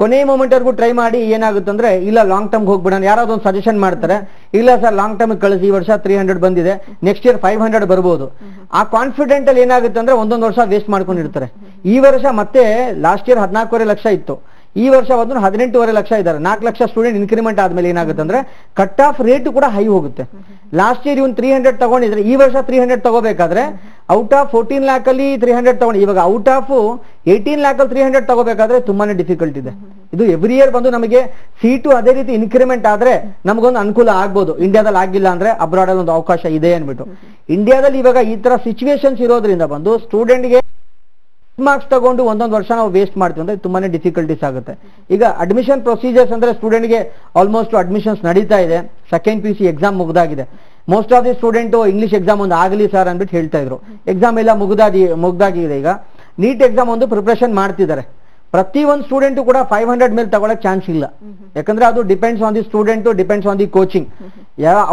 ಕೊನೆ ಮೂಮೆಂಟ್ ವರ್ಗೂ ಟ್ರೈ ಮಾಡಿ ಏನಾಗುತ್ತಂದ್ರೆ ಇಲ್ಲ ಲಾಂಗ್ ಟರ್ಮ್ ಹೋಗ್ಬಿಡೋಣ, ಯಾರಾದ್ರೂ ಒಂದು ಸಜೆಷನ್ ಮಾಡ್ತಾರೆ, ಇಲ್ಲ ಸರ್ ಲಾಂಗ್ ಟರ್ಮ್ ಕಳಿಸಿ ಈ ವರ್ಷ ತ್ರೀ ಹಂಡ್ರೆಡ್ ಬಂದಿದೆ, ನೆಕ್ಸ್ಟ್ ಇಯರ್ ಫೈವ್ ಹಂಡ್ರೆಡ್ ಬರ್ಬೋದು. ಆ ಕಾನ್ಫಿಡೆಂಟ್ ಅಲ್ಲಿ ಏನಾಗುತ್ತೆ ಅಂದ್ರೆ ಒಂದೊಂದು ವರ್ಷ ವೇಸ್ಟ್ ಮಾಡ್ಕೊಂಡಿರ್ತಾರೆ. ಈ ವರ್ಷ ಮತ್ತೆ ಲಾಸ್ಟ್ ಇಯರ್ ಹದಿನಾಲ್ಕೂವರೆ ಲಕ್ಷ ಇತ್ತು, ಈ ವರ್ಷ ಒಂದು ಹದಿನೆಂಟೂವರೆ ಲಕ್ಷ ಇದ್ದಾರೆ. ನಾಲ್ಕು ಲಕ್ಷ ಸ್ಟೂಡೆಂಟ್ ಇನ್ಕ್ರಿಮೆಂಟ್ ಆದ್ಮೇಲೆ ಏನಾಗುತ್ತೆ ಅಂದ್ರೆ ಕಟ್ ಆಫ್ ರೇಟ್ ಕೂಡ ಹೈ ಹೋಗುತ್ತೆ. Last year even three hundred ತಗೊಂಡಿದ್ರೆ ಈ ವರ್ಷ ತ್ರೀ ಹಂಡ್ರೆಡ್ ತಗೋಬೇಕಾದ್ರೆ ಔಟ್ ಆಫ್ ಫೋರ್ಟೀನ್ ಲ್ಯಾಕ್ ಅಲ್ಲಿ ತ್ರೀ ಹಂಡ್ರೆಡ್ ತಗೊಂಡು ಇವಾಗ ಔಟ್ ಆಫ್ ಏಯ್ಟೀನ್ ಲ್ಯಾಕ್ ಅಲ್ಲಿ ತ್ರೀ ಹಂಡ್ರೆಡ್ ತಗೋಬೇಕಾದ್ರೆ ತುಂಬಾನೇ ಡಿಫಿಕಲ್ಟ್ ಇದೆ. ಇದು ಎವ್ರಿ ಇಯರ್ ಬಂದು ನಮಗೆ ಸೀಟು ಅದೇ ರೀತಿ ಇನ್ಕ್ರಿಮೆಂಟ್ ಆದ್ರೆ ನಮಗೊಂದು ಅನುಕೂಲ ಆಗ್ಬೋದು, ಇಂಡಿಯಾದಲ್ಲಿ ಆಗಿಲ್ಲ ಅಂದ್ರೆ ಅಬ್ರಾಡ್ ಅಲ್ಲಿ ಒಂದು ಅವಕಾಶ ಇದೆ ಅನ್ಬಿಟ್ಟು. ಇಂಡಿಯಾದಲ್ಲಿ ಇವಾಗ ಈ ತರ ಸಿಚುವೇಶನ್ಸ್ ಇರೋದ್ರಿಂದ ಬಂದು ಸ್ಟೂಡೆಂಟ್ಗೆ ಮಾರ್ಕ್ಸ್ ತಗೊಂಡು ಒಂದೊಂದು ವರ್ಷ ನಾವು ವೇಸ್ಟ್ ಮಾಡ್ತೀವಿ ಅಂದ್ರೆ ತುಂಬಾನೇ ಡಿಫಿಕಲ್ಟೀಸ್ ಆಗುತ್ತೆ. ಈಗ ಅಡ್ಮಿಷನ್ ಪ್ರೊಸೀಜರ್ಸ್ ಅಂದ್ರೆ ಸ್ಟೂಡೆಂಟ್ಗೆ ಆಲ್ಮೋಸ್ಟ್ ಅಡ್ಮಿಷನ್ಸ್ ನಡೀತಾ ಇದೆ, second P U C exam ಮುಗ್ದಾಗಿದೆ. Most of the student English exam ಒಂದು ಆಗಲಿ ಸರ್ ಅಂದ್ಬಿಟ್ಟು ಹೇಳ್ತಾ ಇದ್ರು. ಎಕ್ಸಾಮ್ ಎಲ್ಲ ಮುಗ್ದಾಗಿ ಮುಗ್ದಾಗಿದೆ ಈಗ ನೀಟ್ ಎಕ್ಸಾಮ್ ಒಂದು ಪ್ರಿಪರೇಷನ್ ಮಾಡ್ತಿದ್ದಾರೆ. ಪ್ರತಿ ಒಂದು ಸ್ಟೂಡೆಂಟ್ ಕೂಡ ಫೈವ್ ಹಂಡ್ರೆಡ್ ಮೇಲೆ ತಗೊಳಕ್ ಚಾನ್ಸ್ ಇಲ್ಲ, ಯಾಕಂದ್ರೆ ಅದು depends on the student, depends on the coaching.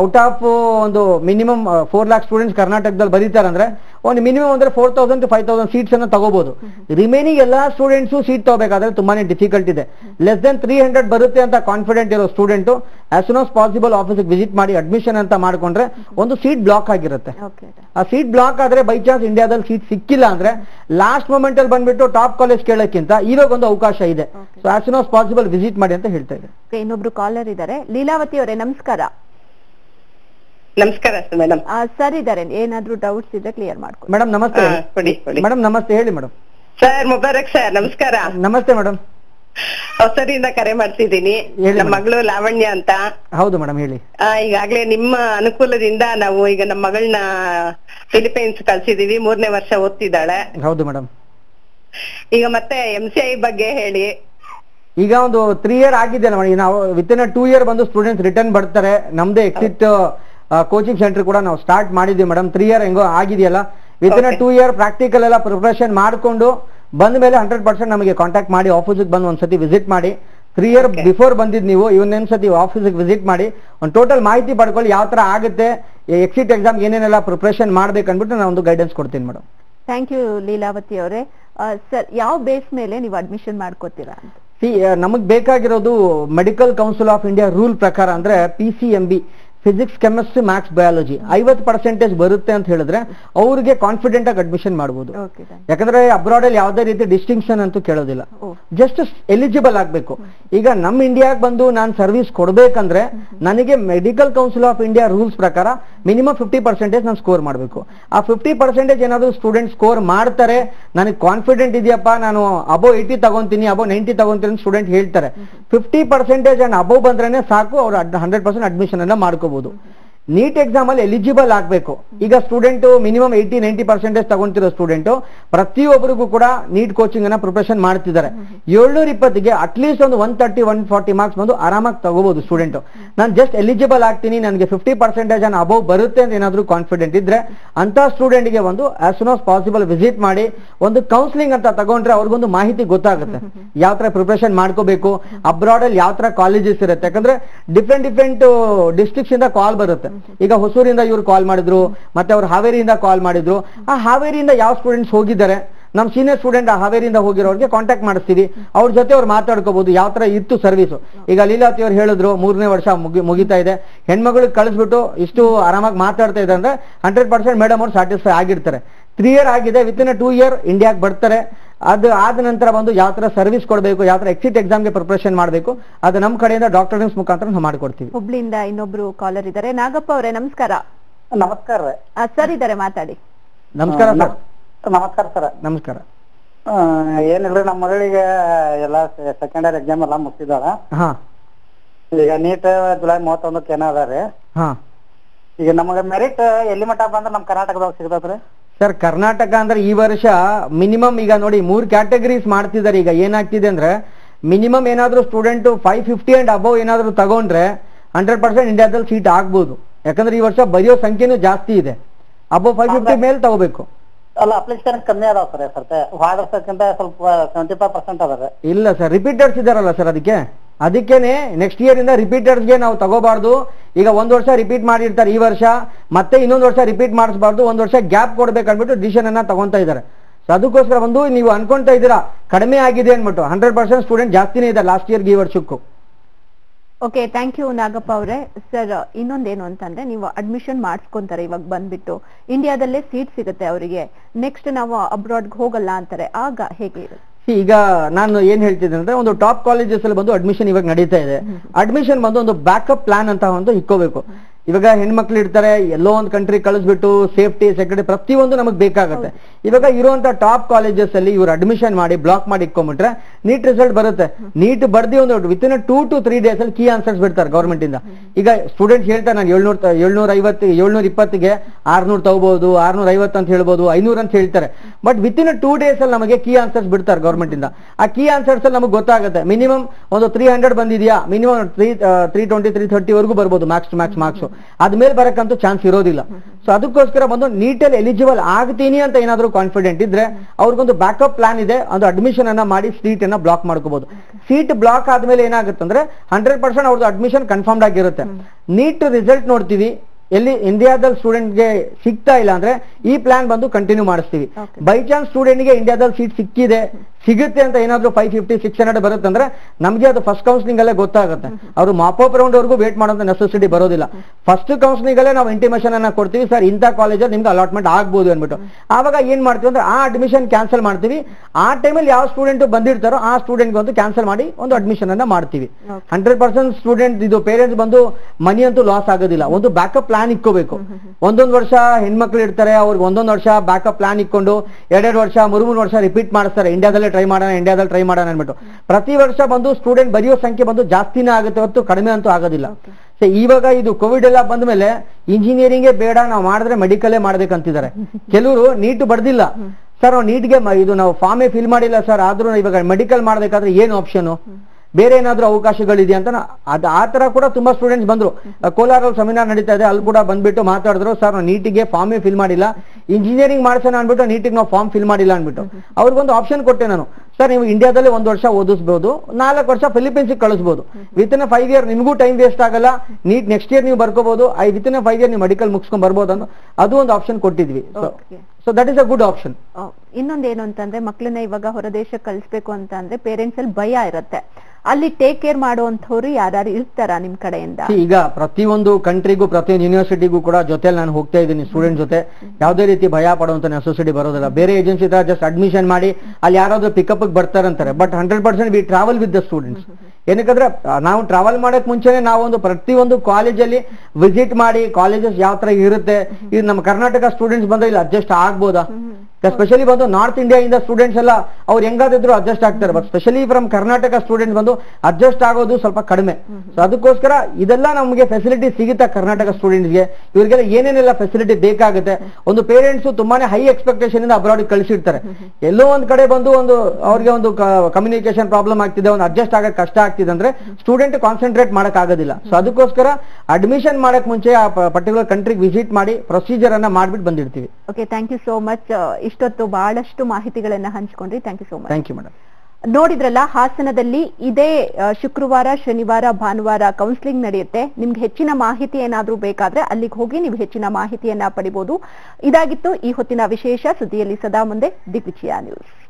Out of ಒಂದು ಮಿನಿಮಮ್ ಫೋರ್ ಲ್ಯಾಕ್ ಸ್ಟೂಡೆಂಟ್ಸ್ ಕರ್ನಾಟಕದಲ್ಲಿ ಬರೀತಾರೆ ಅಂದ್ರೆ ಒಂದು ಮಿನಿಮಮ್ ಅಂದ್ರೆ four thousand to five thousand seats ಅನ್ನ ತಗೋಬಹುದು. ರಿಮೈನಿಂಗ್ ಎಲ್ಲಾ ಸ್ಟೂಡೆಂಟ್ಸ್ ಸೀಟ್ ತಗೋಬೇಕಾದ್ರೆ ತುಂಬಾನೇ ಡಿಫಿಕಲ್ಟ್ ಇದೆ. ಲೆಸ್ ದೆನ್ ತ್ರೀ ಹಂಡ್ರೆಡ್ ಬರುತ್ತೆ ಅಂತ ಕಾನ್ಫಿಡೆಂಟ್ ಇರೋ student as soon as possible ಆಫೀಸಿಗೆ ವಿಸಿಟ್ ಮಾಡಿ ಅಡ್ಮಿಷನ್ ಅಂತ ಮಾಡ್ಕೊಂಡ್ರೆ ಒಂದು ಸೀಟ್ ಬ್ಲಾಕ್ ಆಗಿರುತ್ತೆ. ಆ ಸೀಟ್ ಬ್ಲಾಕ್ ಆದ್ರೆ ಬೈ ಚಾನ್ಸ್ ಇಂಡಿಯಾದಲ್ಲಿ ಸೀಟ್ ಸಿಕ್ಕಿಲ್ಲ ಅಂದ್ರೆ ಲಾಸ್ಟ್ ಮೂಮೆಂಟ್ ಅಲ್ಲಿ ಬಂದ್ಬಿಟ್ಟು ಟಾಪ್ ಕಾಲೇಜ್ ಕೇಳಕ್ಕಿಂತ ಇವಾಗ ಒಂದು ಅವಕಾಶ ಇದೆ. So as soon as possible visit ಮಾಡಿ ಅಂತ ಹೇಳ್ತಾ ಇದ್ದಾರೆ. ಇನ್ನೊಬ್ರು ಕಾಲರ್ ಇದ್ದಾರೆ, ಲೀಲಾವತಿ ಅವರೇ ನಮಸ್ಕಾರ. ನಮಸ್ಕಾರ ಮೇಡಮ್. ಸರ್ ಇದಾರೆ, ಏನಾದ್ರು ಡೌಟ್ಸ್ ಇದ್ರೆ ಕ್ಲಿಯರ್ ಮಾಡ್ಕೊಳ್ಳಿ. ಮೇಡಮ್ ನಮಸ್ತೆ. ಮೇಡಮ್ ನಮಸ್ತೆ, ಹೇಳಿ ಮೇಡಮ್. ಸರ್ ಮುಬಾರಕ್ ಸರ್, ನಮಸ್ಕಾರ. ನಮಸ್ತೆ ಮೇಡಮ್, ಹೊಸರಿಂದ ಕರೆ ಮಾಡ್ತಿದ್ದೀನಿ. ನಮ್ಮ ಮಗಳು ಲಾವಣ್ಯ ಅಂತ. ಹೌದು ಮೇಡಮ್, ಹೇಳಿ. ಈಗಾಗಲೇ ನಿಮ್ಮ ಅನುಕೂಲದಿಂದ ನಾವು ಈಗ ನಮ್ಮ ಮಗಳನ್ನ ಫಿಲಿಪೈನ್ಸ್ ಕಳ್ಸಿದೀವಿ, ಮೂರನೇ ವರ್ಷ ಓದ್ತಿದ್ದಾಳೆ. ಹೌದು ಮೇಡಮ್. ಈಗ ಮತ್ತೆ ಎಂಸಿಐ ಬಗ್ಗೆ ಹೇಳಿ. ಈಗ ಒಂದು ತ್ರೀ ಇಯರ್ ಆಗಿದೆ ಅಲ್ಲ ಮೇಡಮ್, ನಾವು ವಿತ್ ಇನ್ ಟೂ ಇಯರ್ ಬಂದು ಸ್ಟೂಡೆಂಟ್ಸ್ ರಿಟರ್ನ್ ಬರ್ತಾರೆ. ನಮ್ದೇ ಎಕ್ಸಿಟ್ ಕೋಚಿಂಗ್ ಸೆಂಟರ್ ಕೂಡ ನಾವು ಸ್ಟಾರ್ಟ್ ಮಾಡಿದ್ವಿ ಮೇಡಮ್. ತ್ರೀ ಇಯರ್ ಹೆಂಗೋ ಆಗಿದೆಯಲ್ಲ, within two year practical ಎಲ್ಲ ಪ್ರಿಪರೇಷನ್ ಮಾಡಿಕೊಂಡು ಬಂದ ಮೇಲೆ ಹಂಡ್ರೆಡ್ ಪರ್ಸೆಂಟ್ ನಮಗೆ ಕಾಂಟ್ಯಾಕ್ಟ್ ಮಾಡಿ ಆಫೀಸಿಗೆ ಬಂದು ಒಂದ್ಸತಿ ವಿಸಿಟ್ ಮಾಡಿ. ತ್ರೀ ಇಯರ್ ಬಿಫೋರ್ ಬಂದಿದ್ ನೀವು, ಇವನ್ನೊಂದ್ಸತಿ ಆಫೀಸಿಗೆ ವಿಸಿಟ್ ಮಾಡಿ ಒಂದು ಟೋಟಲ್ ಮಾಹಿತಿ ಪಡ್ಕೊಳ್ಳಿ, ಯಾವ ತರ ಆಗುತ್ತೆ, ಎಕ್ಸಿಟ್ ಎಕ್ಸಾಮ್ ಏನೇನೆಲ್ಲ ಪ್ರಿಪರೇಷನ್ ಮಾಡ್ಬೇಕನ್ಬಿಟ್ಟು ನಾನು ಒಂದು ಗೈಡೆನ್ಸ್ ಕೊಡ್ತೀನಿ ಮೇಡಮ್. ಥ್ಯಾಂಕ್ ಯು ಲೀಲಾವತಿ ಅವರೇ. ಸರ್, ಯಾವ ಬೇಸ್ ಮೇಲೆ ನೀವು ಅಡ್ಮಿಷನ್ ಮಾಡ್ಕೋತೀರಾ? ನಮಗ್ ಬೇಕಾಗಿರೋದು medical council of India rule ಪ್ರಕಾರ ಅಂದ್ರೆ P C M B, physics, chemistry, maths, biology ಐವತ್ತು ಪರ್ಸೆಂಟೇಜ್ ಬರುತ್ತೆ ಅಂತ ಹೇಳಿದ್ರೆ ಅವ್ರಿಗೆ ಕಾನ್ಫಿಡೆಂಟ್ ಆಗಿ ಅಡ್ಮಿಷನ್ ಮಾಡಬಹುದು. ಯಾಕಂದ್ರೆ ಅಬ್ರಾಡ್ ಅಲ್ಲಿ ಯಾವುದೇ ರೀತಿ ಡಿಸ್ಟಿಂಕ್ಷನ್ ಅಂತೂ ಕೇಳೋದಿಲ್ಲ, ಜಸ್ಟ್ ಎಲಿಜಿಬಲ್ ಆಗ್ಬೇಕು. ಈಗ ನಮ್ ಇಂಡಿಯಾಗ್ ಬಂದು ನಾನು ಸರ್ವಿಸ್ ಕೊಡ್ಬೇಕಂದ್ರೆ ನನಗೆ medical council of India rules ಪ್ರಕಾರ ಮಿನಿಮಮ್ ಫಿಫ್ಟಿ ಪರ್ಸೆಂಟೇಜ್ ನಾನು ಸ್ಕೋರ್ ಮಾಡಬೇಕು. ಆ ಫಿಫ್ಟಿ ಪರ್ಸೆಂಟೇಜ್ ಏನಾದ್ರು ಸ್ಟೂಡೆಂಟ್ ಸ್ಕೋರ್ ಮಾಡ್ತಾರೆ, ನನಗೆ ಕಾನ್ಫಿಡೆಂಟ್ ಇದೆಯಪ್ಪ, ನಾನು ಅಬೋ ಏಯ್ಟಿ ತಗೊಂತೀನಿ, ಅಬೋ ನೈಂಟಿ ತಗೊಂತೀನಿ ಸ್ಟೂಡೆಂಟ್ ಹೇಳ್ತಾರೆ, ಫಿಫ್ಟಿ ಪರ್ಸೆಂಟೇಜ್ ಅಂಡ್ ಅಬೋ ಬಂದ್ರೆ ಸಾಕು, ಅವ್ರು ಹಂಡ್ರೆಡ್ ಪರ್ಸೆಂಟ್ ಅಡ್ಮಿಷನ್ ಅನ್ನ ಮಾಡ್ಕೋಬಹುದು. ನೀಟ್ ಎಕ್ಸಾಮ್ ಅಲ್ಲಿ ಎಲಿಜಿಬಲ್ ಆಗ್ಬೇಕು. ಈಗ student minimum eighty ninety percentage ತಗೊಂತಿರೋ ಸ್ಟೂಡೆಂಟ್ ಪ್ರತಿಯೊಬ್ಬರಿಗೂ ಕೂಡ ನೀಟ್ ಕೋಚಿಂಗ್ ಅನ್ನ ಪ್ರಿಪರೇಷನ್ ಮಾಡ್ತಿದ್ದಾರೆ. ಏಳ್ನೂರ ಇಪ್ಪತ್ತಿಗೆ ಅಟ್ಲೀಸ್ಟ್ ಒಂದು one thirty one forty marks ಬಂದು ಆರಾಮಾಗಿ ತಗೋಬಹುದು ಸ್ಟೂಡೆಂಟ್. ನಾನು ಜಸ್ಟ್ ಎಲಿಜಿಬಲ್ ಆಗ್ತೀನಿ, ನನಗೆ ಫಿಫ್ಟಿ ಪರ್ಸೆಂಟೇಜ್ ಅನ್ನ ಅಬೌವ್ ಬರುತ್ತೆ ಅಂತ ಏನಾದ್ರು ಕಾನ್ಫಿಡೆಂಟ್ ಇದ್ರೆ ಅಂತ ಸ್ಟೂಡೆಂಟ್ ಗೆ ಒಂದು as soon as possible visit ಮಾಡಿ ಒಂದು ಕೌನ್ಸಿಲಿಂಗ್ ಅಂತ ತಗೊಂಡ್ರೆ ಅವ್ರಿಗೊಂದು ಮಾಹಿತಿ ಗೊತ್ತಾಗುತ್ತೆ, ಯಾವ ತರ ಪ್ರಿಪರೇಷನ್ ಮಾಡ್ಕೋಬೇಕು, ಅಬ್ರಾಡ್ ಅಲ್ಲಿ ಯಾವ ತರ ಕಾಲೇಜಸ್ ಇರುತ್ತೆ. ಯಾಕಂದ್ರೆ ಡಿಫ್ರೆಂಟ್ ಡಿಫ್ರೆಂಟ್ ಡಿಸ್ಟ್ರಿಕ್ಟ್ಸ್ ಇಂದ ಕಾಲ್ ಬರುತ್ತೆ. ಈಗ ಹೊಸೂರಿಂದ ಇವ್ರು ಕಾಲ್ ಮಾಡಿದ್ರು, ಮತ್ತೆ ಅವ್ರು ಹಾವೇರಿಯಿಂದ ಕಾಲ್ ಮಾಡಿದ್ರು. ಆ ಹಾವೇರಿಯಿಂದ ಯಾವ ಸ್ಟೂಡೆಂಟ್ಸ್ ಹೋಗಿದ್ದಾರೆ, नम सीनियर स्टूडेंट हावेरिंद होगिरोर्गे कांटैक्ट माड्तीदीवि अवर जोते अवर माताड्कोबहुदु ಯಾವ ತರ ಇತ್ತು ಸರ್ವಿಸ್ ಈಗ ಲೀಲಾತಿ ಅವರು ಹೇಳಿದ್ರು ಮೂರನೇ ವರ್ಷ ಮುಗಿತಾ ಇದೆ ಹೆಣ್ಣುಮಗಳು ಕಳಿಸ್ಬಿಟ್ಟು ಇಷ್ಟು ಆರಾಮಾಗಿ ಮಾತಾಡ್ತಾ ಇದ್ದಾರೆ ಅಂದ್ರೆ ಹಂಡ್ರೆಡ್ ಪರ್ಸೆಂಟ್ ಮೇಡಂ ಅವರು ಸ್ಯಾಟಿಸ್ಫೈ ಆಗಿರ್ತಾರೆ थ्री ಇಯರ್ ಆಗಿದೆ ವಿತ್ ಇನ್ टू ಇಯರ್ ಇಂಡಿಯಾಗೆ ಬರ್ತಾರೆ ಅದು ಆದ ನಂತರ ಬಂದು ಯಾವ ತರ ಸರ್ವಿಸ್ ಕೊಡಬೇಕು ಯಾವ ತರ ಎಕ್ಸಿಟ್ ಎಕ್ಸಾಮ್ ಗೆ ಪ್ರಿಪರೇಷನ್ ಮಾಡಬೇಕು ಅದು ನಮ್ಮ ಕಡೆಯಿಂದ ಡಾಕ್ಟರ್ ಡ್ರೀಮ್ಸ್ ಮುಖಾಂತರ ನಾವು ಮಾಡ್ಕೊಡ್ತೀವಿ ಹುಬ್ಳಿಯಿಂದ ಇನ್ನೊಬ್ಬರು ಕಾಲರ್ ಇದ್ದಾರೆ ನಾಗಪ್ಪ ಅವರೇ ನಮಸ್ಕಾರ ನಮಸ್ಕಾರ ಸರ್ ಇದ್ದಾರೆ ಮಾತಾಡಿ ನಮಸ್ಕಾರ ಸರ್ ನಮಸ್ಕಾರ ಸರ್ ನಮಸ್ಕಾರ ऐन नम सेकेंडरी एक्साम मुगद नीट जुलाई मूवत्तोंदक्के नमगे मेरिट एल्लि मट्ट बंद्रे नम कर्नाटकदल्लि सिगुत्तद्रे सर कर्नाटक अंद्रे ई वर्ष मिनिमम ईग नोडि मूरु कैटगरीज माड्तिद्दारे ईग एनाग्तिदे अंद्रे मिनिमम एनादरू student five fifty and above एनादरू तगोंड्रे हंड्रेड परसेंट इंडियादल्लि सीट आगबहुदु याकंद्रे ई वर्ष बरियो संख्येनू जास्ति इदे अबव फाइव फिफ्टी मेल तगोबेकु ಅಲ್ಲ ಅಪ್ಲಿಕೇಶನ್ ಕಮ್ಮಿ ಅದಾವ ಸರ್ ಸರ್ ವಾರ್ಡ್ ವರ್ಷಕ್ಕಿಂತ ಸ್ವಲ್ಪ ಸೆವೆಂಟಿ ಫೈವ್ ಪರ್ಸೆಂಟ್ ಅದಾರೆ ಇಲ್ಲ ಸರ್ ರಿಪೀಟರ್ಸ್ ಇದಾರಲ್ಲ ಸರ್ ಅದಕ್ಕೆ ಅದಕ್ಕೇನೆ ನೆಕ್ಸ್ಟ್ ಇಯರ್ ಇಂದ ರಿಪೀಟರ್ಸ್ ಗೆ ನಾವು ತಗೋಬಾರದು ಈಗ ಒಂದು ವರ್ಷ ರಿಪೀಟ್ ಮಾಡಿರ್ತಾರೆ ಈ ವರ್ಷ ಮತ್ತೆ ಇನ್ನೊಂದು ವರ್ಷ ರಿಪೀಟ್ ಮಾಡಿಸಬಾರದು ಒಂದು ವರ್ಷ ಗ್ಯಾಪ್ ಕೊಡಬೇಕು ಅಂದ್ಬಿಟ್ಟು ಡಿಸಿಷನ್ ಅನ್ನು ತಗೊಂತಾ ಇದ್ದಾರೆ ಸೊ ಅದಕ್ಕೋಸ್ಕರ ಒಂದು ನೀವು ಅನ್ಕೊಂತಾ ಇದ್ದೀರಾ ಕಡಿಮೆ ಆಗಿದೆ ಅಂದ್ಬಿಟ್ಟು ಹಂಡ್ರೆಡ್ ಪರ್ಸೆಂಟ್ ಸ್ಟೂಡೆಂಟ್ ಜಾಸ್ತಿನೇ ಇದೆ ಲಾಸ್ಟ್ ಇಯರ್ ಗೆ ಈ ವರ್ಷಕ್ಕೂ ಓಕೆ ಥ್ಯಾಂಕ್ ಯು ನಾಗಪ್ಪ ಅವರೇ ಸರ್ ಇನ್ನೊಂದೇನು ಅಂತಂದ್ರೆ ನೀವು ಅಡ್ಮಿಷನ್ ಮಾಡಿಸ್ಕೊಂತಾರೆ ಇವಾಗ ಬಂದ್ಬಿಟ್ಟು ಇಂಡಿಯಾದಲ್ಲೇ ಸೀಟ್ ಸಿಗುತ್ತೆ ಅವರಿಗೆ ನೆಕ್ಸ್ಟ್ ನಾವು ಅಬ್ರಾಡ್ಗೆ ಹೋಗಲ್ಲ ಅಂತಾರೆ ಆಗ ಹೇಗೆ ಈಗ ನಾನು ಏನ್ ಹೇಳ್ತಿದ್ದೆ ಅಂದ್ರೆ ಒಂದು ಟಾಪ್ ಕಾಲೇಜಸ್ ಅಲ್ಲಿ ಬಂದು ಅಡ್ಮಿಷನ್ ಇವಾಗ ನಡೀತಾ ಇದೆ ಅಡ್ಮಿಷನ್ ಬಂದು ಒಂದು ಬ್ಯಾಕಪ್ ಪ್ಲಾನ್ ಅಂತ ಒಂದು ಇಕ್ಕೋಬೇಕು ಇವಾಗ ಹೆಣ್ಮಕ್ಳು ಇರ್ತಾರೆ ಎಲ್ಲೋ ಒಂದು ಕಂಟ್ರಿ ಕಳಿಸ್ಬಿಟ್ಟು ಸೇಫ್ಟಿ ಸೆಕ್ಯೂರಿಟಿ ಪ್ರತಿಯೊಂದು ನಮಗೆ ಬೇಕಾಗುತ್ತೆ ಇವಾಗ ಇರುವಂತ ಟಾಪ್ ಕಾಲೇಜಸ್ ಅಲ್ಲಿ ಇವರು ಅಡ್ಮಿಷನ್ ಮಾಡಿ ಬ್ಲಾಕ್ ಮಾಡಿ ಇಟ್ಕೊಂಡ್ಬಿಟ್ರೆ ನೀಟ್ ರಿಸಲ್ಟ್ ಬರುತ್ತೆ ನೀಟ್ ಬರ್ದಿ ಒಂದು within two to three days ಅಲ್ಲಿ ಕೀ ಆನ್ಸರ್ಸ್ ಬಿಡ್ತಾರೆ ಗವರ್ಮೆಂಟ್ ಇಂದ ಈಗ ಸ್ಟೂಡೆಂಟ್ಸ್ ಹೇಳ್ತಾರೆ ನಾನು ಏಳ್ನೂರ ಏಳ್ನೂರ ಐವತ್ತು ಏಳ್ನೂರ ಇಪ್ಪತ್ತಿಗೆ ಆರ್ನೂರ್ ತಗೋಬಹುದು ಆರ್ನೂರ ಐವತ್ತು ಅಂತ ಹೇಳ್ಬಹುದು ಐನೂರ ಅಂತ ಹೇಳ್ತಾರೆ but within two days ಅಲ್ಲಿ ನಮಗೆ ಕೀ ಆನ್ಸರ್ಸ್ ಬಿಡ್ತಾರೆ ಗವರ್ಮೆಂಟ್ ಇಂದ ಆ ಕೀ ಆನ್ಸರ್ಸ್ ಅಲ್ಲಿ ನಮಗೆ ಗೊತ್ತಾಗುತ್ತೆ ಮಿನಿಮಮ್ ಒಂದು ತ್ರೀ ಹಂಡ್ರೆಡ್ ಬಂದಿದ್ಯಾ minimum three three twenty three thirty ವರೆಗೂ ಬರ್ಬೋದು ಮ್ಯಾಕ್ಸ್ ಮ್ಯಾಕ್ಸ್ ಮಾರ್ಕ್ಸ್ ಅದ್ಮೇಲೆ ಬರಕ್ಕಂತೂ ಚಾನ್ಸ್ ಇರೋದಿಲ್ಲ ಸೊ ಅದಕ್ಕೋಸ್ಕರ ಬಂದು ನೀಟಲ್ಲಿ ಎಲಿಜಿಬಲ್ ಆಗ್ತೀನಿ ಅಂತ ಏನಾದರೂ ಕಾನ್ಫಿಡೆಂಟ್ ಇದ್ರೆ ಅವ್ರಿಗೊಂದು ಬ್ಯಾಕಪ್ ಪ್ಲಾನ್ ಇದೆ ಒಂದು ಅಡ್ಮಿಷನ್ ಅನ್ನ ಮಾಡಿ ಸೀಟ್ ಅನ್ನ ಬ್ಲಾಕ್ ಮಾಡ್ಕೋಬಹುದು ಸೀಟ್ ಬ್ಲಾಕ್ ಆದ್ಮೇಲೆ ಏನಾಗುತ್ತೆ ಅಂದ್ರೆ ಹಂಡ್ರೆಡ್ ಪರ್ಸೆಂಟ್ ಅವ್ರದ್ದು ಅಡ್ಮಿಷನ್ ಕನ್ಫರ್ಮ್ಡ್ ಆಗಿರುತ್ತೆ ನೀಟ್ ರಿಸಲ್ಟ್ ನೋಡ್ತೀವಿ ಎಲ್ಲಿ ಇಂಡಿಯಾದಲ್ಲಿ ಸ್ಟೂಡೆಂಟ್ಗೆ ಸಿಗ್ತಾ ಇಲ್ಲ ಅಂದ್ರೆ ಈ ಪ್ಲಾನ್ ಬಂದು ಕಂಟಿನ್ಯೂ ಮಾಡಿಸ್ತೀವಿ ಬೈ ಚಾನ್ಸ್ ಸ್ಟೂಡೆಂಟ್ಗೆ ಇಂಡಿಯಾದಲ್ಲಿ ಸೀಟ್ ಸಿಕ್ಕಿದೆ ಸಿಗುತ್ತೆ ಅಂತ ಏನಾದ್ರು ಫೈವ್ ಫಿಫ್ಟಿ ಸಿಕ್ಸ್ ಹಂಡ್ರೆಡ್ ಬರುತ್ತಂದ್ರೆ ನಮಗೆ ಅದು ಫಸ್ಟ್ ಕೌನ್ಸಿಲಿಂಗ್ ಅಲ್ಲೇ ಗೊತ್ತಾಗುತ್ತೆ ಅವರು ಮಾಪಪ್ ರೌಂಡ್ ವರೆಗೂ ವೇಟ್ ಮಾಡೋಂಥ ನೆಸೆಸಿಟಿ ಬರೋದಿಲ್ಲ ಫಸ್ಟ್ ಕೌನ್ಸಿಲಿಂಗ್ ಅಲ್ಲೇ ನಾವು ಇಂಟಿಮೇಷನ್ ಅನ್ನ ಕೊಡ್ತೀವಿ ಸರ್ ಇಂಥ ಕಾಲೇಜಲ್ಲಿ ನಿಮ್ಗೆ ಅಲಾಟ್ಮೆಂಟ್ ಆಗ್ಬೋದು ಅನ್ಬಿಟ್ಟು ಆವಾಗ ಏನ್ ಮಾಡ್ತೀವಿ ಅಂದ್ರೆ ಆ ಅಡ್ಮಿಷನ್ ಕ್ಯಾನ್ಸಲ್ ಮಾಡ್ತೀವಿ ಆ ಟೈಮಲ್ಲಿ ಯಾವ ಸ್ಟೂಡೆಂಟ್ ಬಂದಿರ್ತಾರೋ ಆ ಸ್ಟೂಡೆಂಟ್ ಒಂದು ಕ್ಯಾನ್ಸಲ್ ಮಾಡಿ ಒಂದು ಅಡ್ಮಿಷನ್ ಅನ್ನ ಮಾಡ್ತೀವಿ ಹಂಡ್ರೆಡ್ ಪರ್ಸೆಂಟ್ ಸ್ಟೂಡೆಂಟ್ ಇದು ಪೇರೆಂಟ್ಸ್ ಬಂದು ಮನಿ ಅಂತೂ ಲಾಸ್ ಆಗೋದಿಲ್ಲ ಒಂದು ಬ್ಯಾಕಪ್ ಪ್ಲಾನ್ ಇಕ್ಕೋಬೇಕು ಒಂದೊಂದು ವರ್ಷ ಹೆಣ್ಮಕ್ಳು ಇರ್ತಾರೆ ಅವ್ರಿಗೆ ಒಂದೊಂದು ವರ್ಷ ಬ್ಯಾಕಪ್ ಪ್ಲಾನ್ ಇಕ್ಕೊಂಡು ಎರಡೆರಡು ವರ್ಷ ಮೂರು ಮೂರು ವರ್ಷ ರಿಪೀಟ್ ಮಾಡಿಸ್ತಾರೆ ಇಂಡಿಯಾದಲ್ಲೇ ಟ್ರೈ ಮಾಡೋಣ ಇಂಡಿಯಾದಲ್ಲಿ ಟ್ರೈ ಮಾಡೋಣ ಅನ್ಬಿಟ್ಟು ಪ್ರತಿ ವರ್ಷ ಬಂದು ಸ್ಟೂಡೆಂಟ್ ಬರೆಯೋ ಸಂಖ್ಯೆ ಬಂದು ಜಾಸ್ತಿನೇ ಆಗುತ್ತೆ ಹೊತ್ತು ಕಡಿಮೆ ಅಂತೂ ಆಗೋದಿಲ್ಲ ಸೊ ಇವಾಗ ಇದು ಕೋವಿಡ್ ಎಲ್ಲ ಬಂದ್ಮೇಲೆ ಇಂಜಿನಿಯರಿಂಗ್ ಬೇಡ ನಾವು ಮಾಡಿದ್ರೆ ಮೆಡಿಕಲ್ ಮಾಡ್ಬೇಕಂತಿದ್ದಾರೆ ಕೆಲವರು ನೀಟ್ ಬರ್ದಿಲ್ಲ ಸರ್ ನಾವು ನೀಟ್ಗೆ ಇದು ನಾವು ಫಾರ್ಮೇ ಫಿಲ್ ಮಾಡಿಲ್ಲ ಸರ್ ಆದ್ರೂ ಇವಾಗ ಮೆಡಿಕಲ್ ಮಾಡ್ಬೇಕಾದ್ರೆ ಏನ್ ಆಪ್ಷನ್ ಬೇರೆ ಏನಾದ್ರೂ ಅವಕಾಶಗಳಿದೆಯಾ ಅಂತ ಅದು ಆ ತರ ಕೂಡ ತುಂಬಾ ಸ್ಟೂಡೆಂಟ್ಸ್ ಬಂದ್ರು ಕೋಲಾರಲ್ಲಿ ಸೆಮಿನಾರ್ ನಡೀತಾ ಇದೆ ಅಲ್ಲಿ ಕೂಡ ಬಂದ್ಬಿಟ್ಟು ಮಾತಾಡಿದ್ರು ಸರ್ ನಾವು ನೀಟಿಗೆ ಫಾರ್ಮೇ ಫಿಲ್ ಮಾಡಿಲ್ಲ ಇಂಜಿನಿಯರಿಂಗ್ ಮಾಡ್ಸೋಣ ಅನ್ಬಿಟ್ಟು ನೀಟಿಗೆ ನಾವು ಫಾರ್ಮ್ ಫಿಲ್ ಮಾಡಿಲ್ಲ ಅನ್ಬಿಟ್ಟು ಅವ್ರಿಗೊಂದು ಆಪ್ಷನ್ ಕೊಟ್ಟೆ ನಾನು ಸರ್ ನೀವು ಇಂಡಿಯಾದಲ್ಲಿ ಒಂದು ವರ್ಷ ಓದಿಸಬಹುದು ನಾಲ್ಕು ವರ್ಷ ಫಿಲಿಪೀನ್ಸ್ ಕಳಿಸಬಹುದು ವಿತ್ ಇನ್ ಫೈವ್ ಇಯರ್ ನಿಮಗೂ ಟೈಮ್ ವೇಸ್ಟ್ ಆಗಲ್ಲ ನೀಟ್ ನೆಕ್ಸ್ಟ್ ಇಯರ್ ನೀವು ಬರ್ಕೋಬಹುದು I within five year ನೀವು ಮೆಡಿಕಲ್ ಮುಗಿಸ್ಕೊಂಡ್ ಬರ್ಬೋದು ಅಂತ ಅದು ಒಂದು ಆಪ್ಷನ್ ಕೊಟ್ಟಿದ್ವಿ so that is a good option ಇನ್ನೊಂದೇನು ಅಂತಂದ್ರೆ ಮಕ್ಕಳನ್ನ ಇವಾಗ ಹೊರದೇಶ ಕಳಿಸ್ಬೇಕು ಅಂತ ಅಂದ್ರೆ ಪೇರೆಂಟ್ಸ್ ಅಲ್ಲಿ ಭಯ ಇರುತ್ತೆ ಅಲ್ಲಿ ಟೇಕ್ ಕೇರ್ ಮಾಡುವಂತವ್ರು ಯಾರು ಇರ್ತಾರಾ ನಿಮ್ ಕಡೆಯಿಂದ ಈಗ ಪ್ರತಿಯೊಂದು ಕಂಟ್ರಿಗೂ ಪ್ರತಿಯೊಂದು ಯೂನಿವರ್ಸಿಟಿಗೂ ಕೂಡ ಜೊತೆಲಿ ನಾನು ಹೋಗ್ತಾ ಇದ್ದೀನಿ ಸ್ಟೂಡೆಂಟ್ ಜೊತೆ ಯಾವುದೇ ರೀತಿ ಭಯ ಪಡುವಂತ ನೆಸೆಸಿಟಿ ಬರೋದಿಲ್ಲ ಬೇರೆ ಏಜೆನ್ಸಿ ತರ ಜಸ್ಟ್ ಅಡ್ಮಿಷನ್ ಮಾಡಿ ಅಲ್ಲಿ ಯಾರಾದ್ರೂ ಪಿಕಪ್ ಬರ್ತಾರಂತಾರೆ but hundred percent we travel with the students ಏನಕ್ಕಂದ್ರೆ ನಾವು ಟ್ರಾವೆಲ್ ಮಾಡಕ್ ಮುಂಚೆನೆ ನಾವೊಂದು ಪ್ರತಿಯೊಂದು ಕಾಲೇಜಲ್ಲಿ ವಿಸಿಟ್ ಮಾಡಿ ಕಾಲೇಜಸ್ ಯಾವ ತರ ಇರುತ್ತೆ ಇದು ನಮ್ಮ ಕರ್ನಾಟಕ ಸ್ಟೂಡೆಂಟ್ಸ್ ಬಂದ್ರೆ ಇಲ್ಲಿ ಅಡ್ಜಸ್ಟ್ ಆಗ್ಬೋದಾ ಸ್ಪೆಷಲಿ ಬಂದು ನಾರ್ತ್ ಇಂಡಿಯಾ ಇಂದ ಸ್ಟೂಡೆಂಟ್ಸ್ ಎಲ್ಲ ಅವ್ರು ಹೆಂಗಾದಿದ್ರು ಅಡ್ಜಸ್ಟ್ ಆಗ್ತಾರೆ but specially from Karnataka student ಬಂದು ಅಡ್ಜಸ್ಟ್ ಆಗೋದು ಸ್ವಲ್ಪ ಕಡಿಮೆ ಸೊ ಅದಕ್ಕೋಸ್ಕರ ಇದೆಲ್ಲ ನಮಗೆ ಫೆಸಿಲಿಟಿ ಸಿಗುತ್ತಾ ಕರ್ನಾಟಕ ಸ್ಟೂಡೆಂಟ್ಸ್ಗೆ ಇವ್ರಿಗೆಲ್ಲ ಏನೇನೆಲ್ಲ ಫೆಸಿಲಿಟಿ ಬೇಕಾಗುತ್ತೆ ಒಂದು ಪೇರೆಂಟ್ಸ್ ತುಂಬಾನೇ ಹೈ ಎಕ್ಸ್ಪೆಕ್ಟೇಷನ್ ಇಂದ ಅಬ್ರಾಡ್ ಕಳಿಸಿರ್ತಾರೆ ಎಲ್ಲೋ ಒಂದ್ ಕಡೆ ಬಂದು ಒಂದು ಅವ್ರಿಗೆ ಒಂದು ಕಮ್ಯುನಿಕೇಶನ್ ಪ್ರಾಬ್ಲಮ್ ಆಗ್ತಿದೆ ಒಂದು ಅಡ್ಜಸ್ಟ್ ಆಗಕ್ಕೆ ಕಷ್ಟ ಆಗ್ತಿದೆ ಅಂದ್ರೆ ಸ್ಟೂಡೆಂಟ್ ಕಾನ್ಸಂಟ್ರೇಟ್ ಮಾಡಕ್ ಆಗೋದಿಲ್ಲ ಸೊ ಅದಕ್ಕೋಸ್ಕರ ಅಡ್ಮಿಷನ್ ಮಾಡಕ್ ಮುಂಚೆ ಆ ಪರ್ಟಿಕ್ಯುಲರ್ ಕಂಟ್ರಿಗೆ ವಿಸಿಟ್ ಮಾಡಿ ಪ್ರೊಸೀಜರ್ ಅನ್ನ ಮಾಡ್ಬಿಟ್ಟು ಬಂದಿರ್ತೀವಿ okay thank you so much ಇಷ್ಟೊತ್ತು ಬಹಳಷ್ಟು ಮಾಹಿತಿಗಳನ್ನ ಹಂಚಿಕೊಂಡ್ರಿ thank you so much thank you madam ನೋಡಿದ್ರಲ್ಲ ಹಾಸನದಲ್ಲಿ ಇದೇ ಶುಕ್ರವಾರ ಶನಿವಾರ ಭಾನುವಾರ ಕೌನ್ಸಿಲಿಂಗ್ ನಡೆಯುತ್ತೆ. ನಿಮಗೆ ಹೆಚ್ಚಿನ ಮಾಹಿತಿ ಏನಾದರೂ ಬೇಕಾದ್ರೆ ಅಲ್ಲಿಗೆ ಹೋಗಿ ನೀವು ಹೆಚ್ಚಿನ ಮಾಹಿತಿಯನ್ನ ಪಡೆಯಬಹುದು. ಇದಾಗಿತ್ತು ಈ ಹೊತ್ತಿನ ವಿಶೇಷ ಸುದ್ದಿಯಲ್ಲಿ ಸದಾ ಮುಂದೆ ದಿಗ್ವಿಜಯ ನ್ಯೂಸ್.